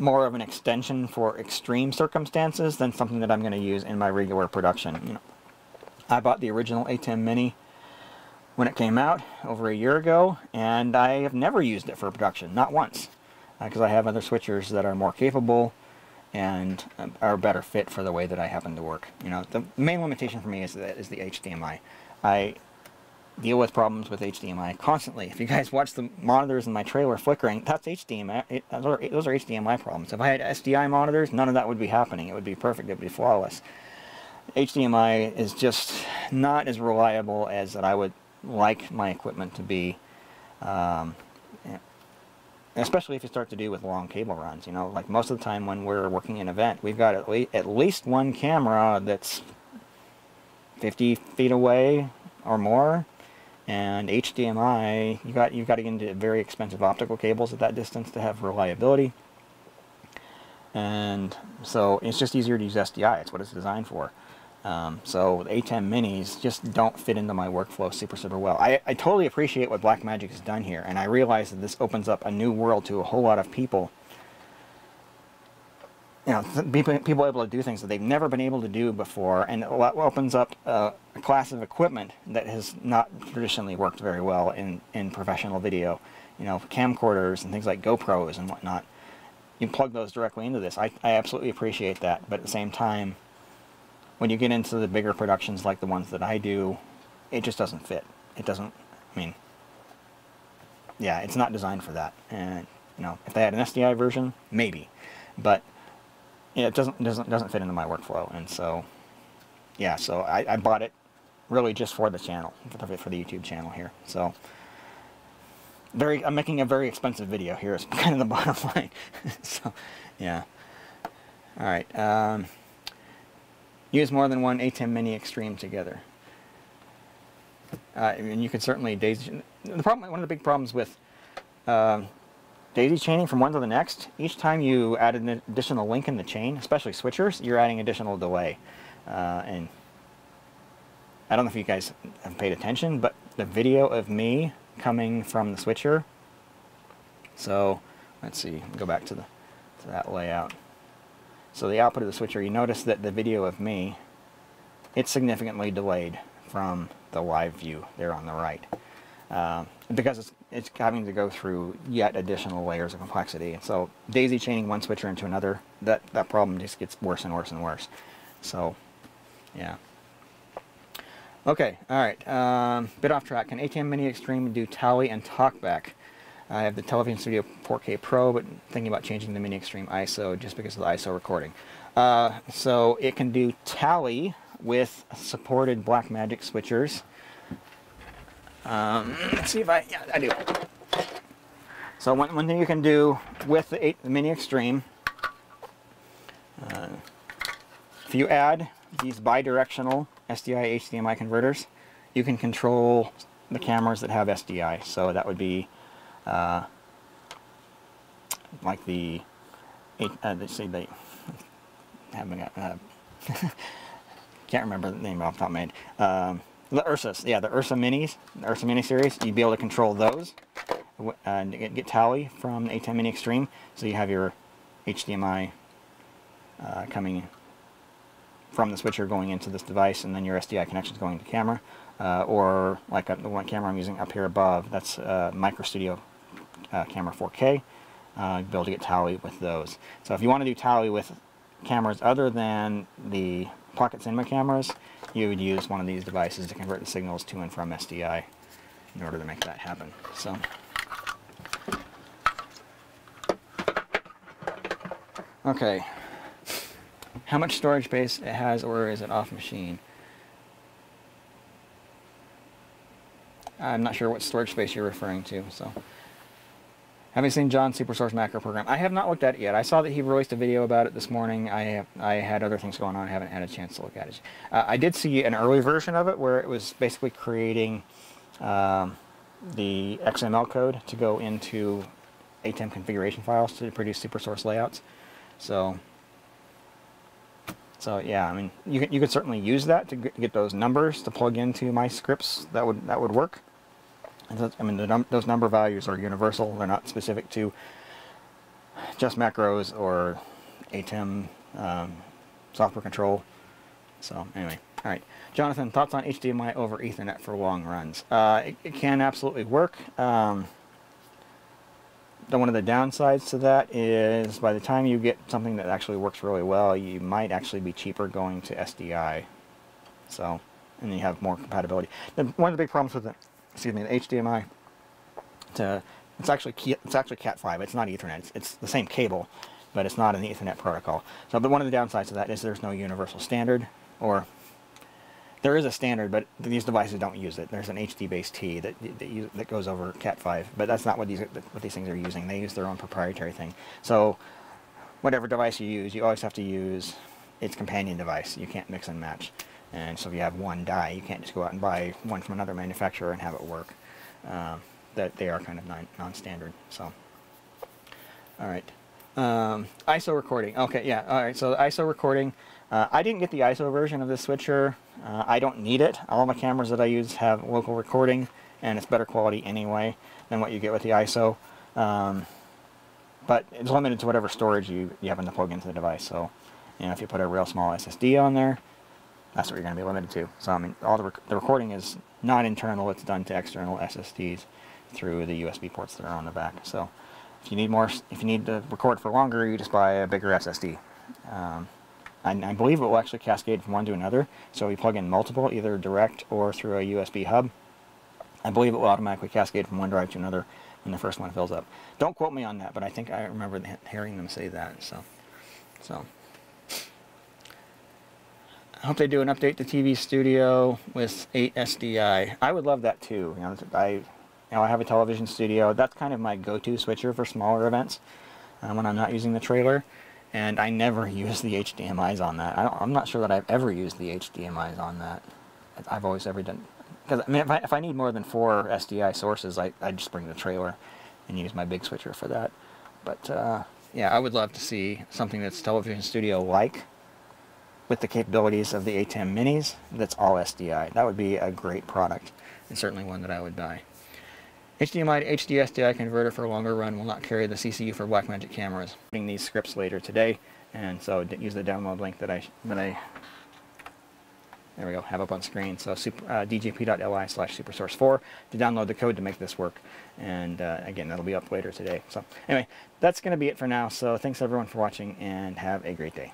more of an extension for extreme circumstances than something that I'm going to use in my regular production. You know, I bought the original ATEM Mini when it came out over a year ago, and I have never used it for production, not once, because I have other switchers that are more capable and are a better fit for the way that I happen to work. You know, the main limitation for me is the HDMI. I deal with problems with HDMI constantly. If you guys watch the monitors in my trailer flickering, that's HDMI. Those are HDMI problems. If I had SDI monitors, none of that would be happening. It would be perfect. It would be flawless. HDMI is just not as reliable as that I would like my equipment to be, especially if you start to do with long cable runs. You know, like most of the time when we're working an event, we've got at least one camera that's 50 feet away or more, and HDMI, you've got to get into very expensive optical cables at that distance to have reliability. And so it's just easier to use SDI. It's what it's designed for. So the ATEM Minis just don't fit into my workflow super well. I totally appreciate what Blackmagic has done here, and I realize that this opens up a new world to a whole lot of people. You know, people able to do things that they've never been able to do before, and it opens up a class of equipment that has not traditionally worked very well in professional video. You know, camcorders and things like GoPros and whatnot. You plug those directly into this. I absolutely appreciate that, but at the same time, when you get into the bigger productions like the ones that I do, it just doesn't fit. It doesn't, I mean, yeah, it's not designed for that. And, you know, if they had an SDI version, maybe, but yeah, it doesn't fit into my workflow. And so, yeah, so I bought it really just for the channel, for the YouTube channel here. So, I'm making a very expensive video here. It's kind of the bottom line. So, yeah. All right. Use more than one ATEM Mini Extreme together. I mean, you could certainly daisy. One of the big problems with daisy chaining from one to the next, each time you add an additional link in the chain, especially switchers, you're adding additional delay. And I don't know if you guys have paid attention, but the video of me coming from the switcher. So let's see, go back to that layout. So the output of the switcher, you notice that the video of me, it's significantly delayed from the live view there on the right. Because it's having to go through yet additional layers of complexity. And so daisy chaining one switcher into another, that problem just gets worse and worse and worse. So, yeah. Okay, all right. Bit off track. Can ATEM Mini Extreme do tally and talkback? I have the Television Studio 4K Pro, but thinking about changing the Mini Extreme ISO just because of the ISO recording. So it can do tally with supported Blackmagic switchers. Let's see if I, yeah, I do. So one thing you can do with the ATEM Mini Extreme, if you add these bidirectional SDI HDMI converters, you can control the cameras that have SDI. So that would be like the, let's see, they haven't got, can't remember the name off the top of my head. The URSAs, yeah, the URSA Minis, the URSA Mini series, you'd be able to control those and get tally from the ATEM Mini Extreme. So you have your HDMI coming from the switcher going into this device, and then your SDI connections going to camera. Or like the one camera I'm using up here above, that's Micro Studio Camera 4K. Be able to get tally with those. So if you want to do tally with cameras other than the Pocket Cinema cameras, you would use one of these devices to convert the signals to and from SDI in order to make that happen. So okay, how much storage space it has, or is it off machine? I'm not sure what storage space you're referring to. So, have you seen John's SuperSource macro program? I have not looked at it yet. I saw that he released a video about it this morning. I had other things going on. I haven't had a chance to look at it. I did see an early version of it where it was basically creating the XML code to go into ATEM configuration files to produce SuperSource layouts. So yeah, I mean, you could certainly use that to get those numbers to plug into my scripts. That would work. I mean, those number values are universal. They're not specific to just macros or ATEM software control. So anyway, all right. Jonathan, thoughts on HDMI over Ethernet for long runs? It can absolutely work. One of the downsides to that is by the time you get something that actually works really well, you might actually be cheaper going to SDI. So, and then you have more compatibility. And one of the big problems with the, excuse me, the HDMI, it's actually Cat5. It's not Ethernet. It's the same cable, but it's not an Ethernet protocol. So, but one of the downsides to that is there's no universal standard, or there is a standard, but these devices don't use it. There's an HD-based T that goes over Cat5, but that's not what these things are using. They use their own proprietary thing. So whatever device you use, you always have to use its companion device. You can't mix and match. And so if you have one die, you can't just go out and buy one from another manufacturer and have it work. They are kind of non-standard. So, all right. ISO recording. Okay, yeah. All right, so the ISO recording. I didn't get the ISO version of this switcher. I don't need it. All my cameras that I use have local recording, and it's better quality anyway than what you get with the ISO. But it's limited to whatever storage you happen to plug into the device. So, you know, if you put a real small SSD on there, that's what you're going to be limited to. So, I mean, all the recording is not internal. It's done to external SSDs through the USB ports that are on the back. So, if you need to record for longer, you just buy a bigger SSD. I believe it will actually cascade from one to another. So we plug in multiple, either direct or through a USB hub. I believe it will automatically cascade from one drive to another when the first one fills up. Don't quote me on that, but I think I remember hearing them say that. So I hope they do an update to TV Studio with 8 SDI. I would love that too. You know, I have a television studio. That's kind of my go-to switcher for smaller events when I'm not using the trailer. And I never use the HDMIs on that. I'm not sure that I've ever used the HDMIs on that. I've always ever done, because I mean, if I need more than 4 SDI sources, I just bring the trailer and use my big switcher for that. But yeah, I would love to see something that's television studio-like with the capabilities of the ATEM Minis that's all SDI. That would be a great product, and certainly one that I would buy. HDMI to HD-SDI converter for a longer run will not carry the CCU for Blackmagic cameras. I'm putting these scripts later today, and so use the download link that I there we go, have up on screen. So djp.li/supersource4 to download the code to make this work. And again, that'll be up later today. So anyway, that's going to be it for now. So thanks everyone for watching, and have a great day.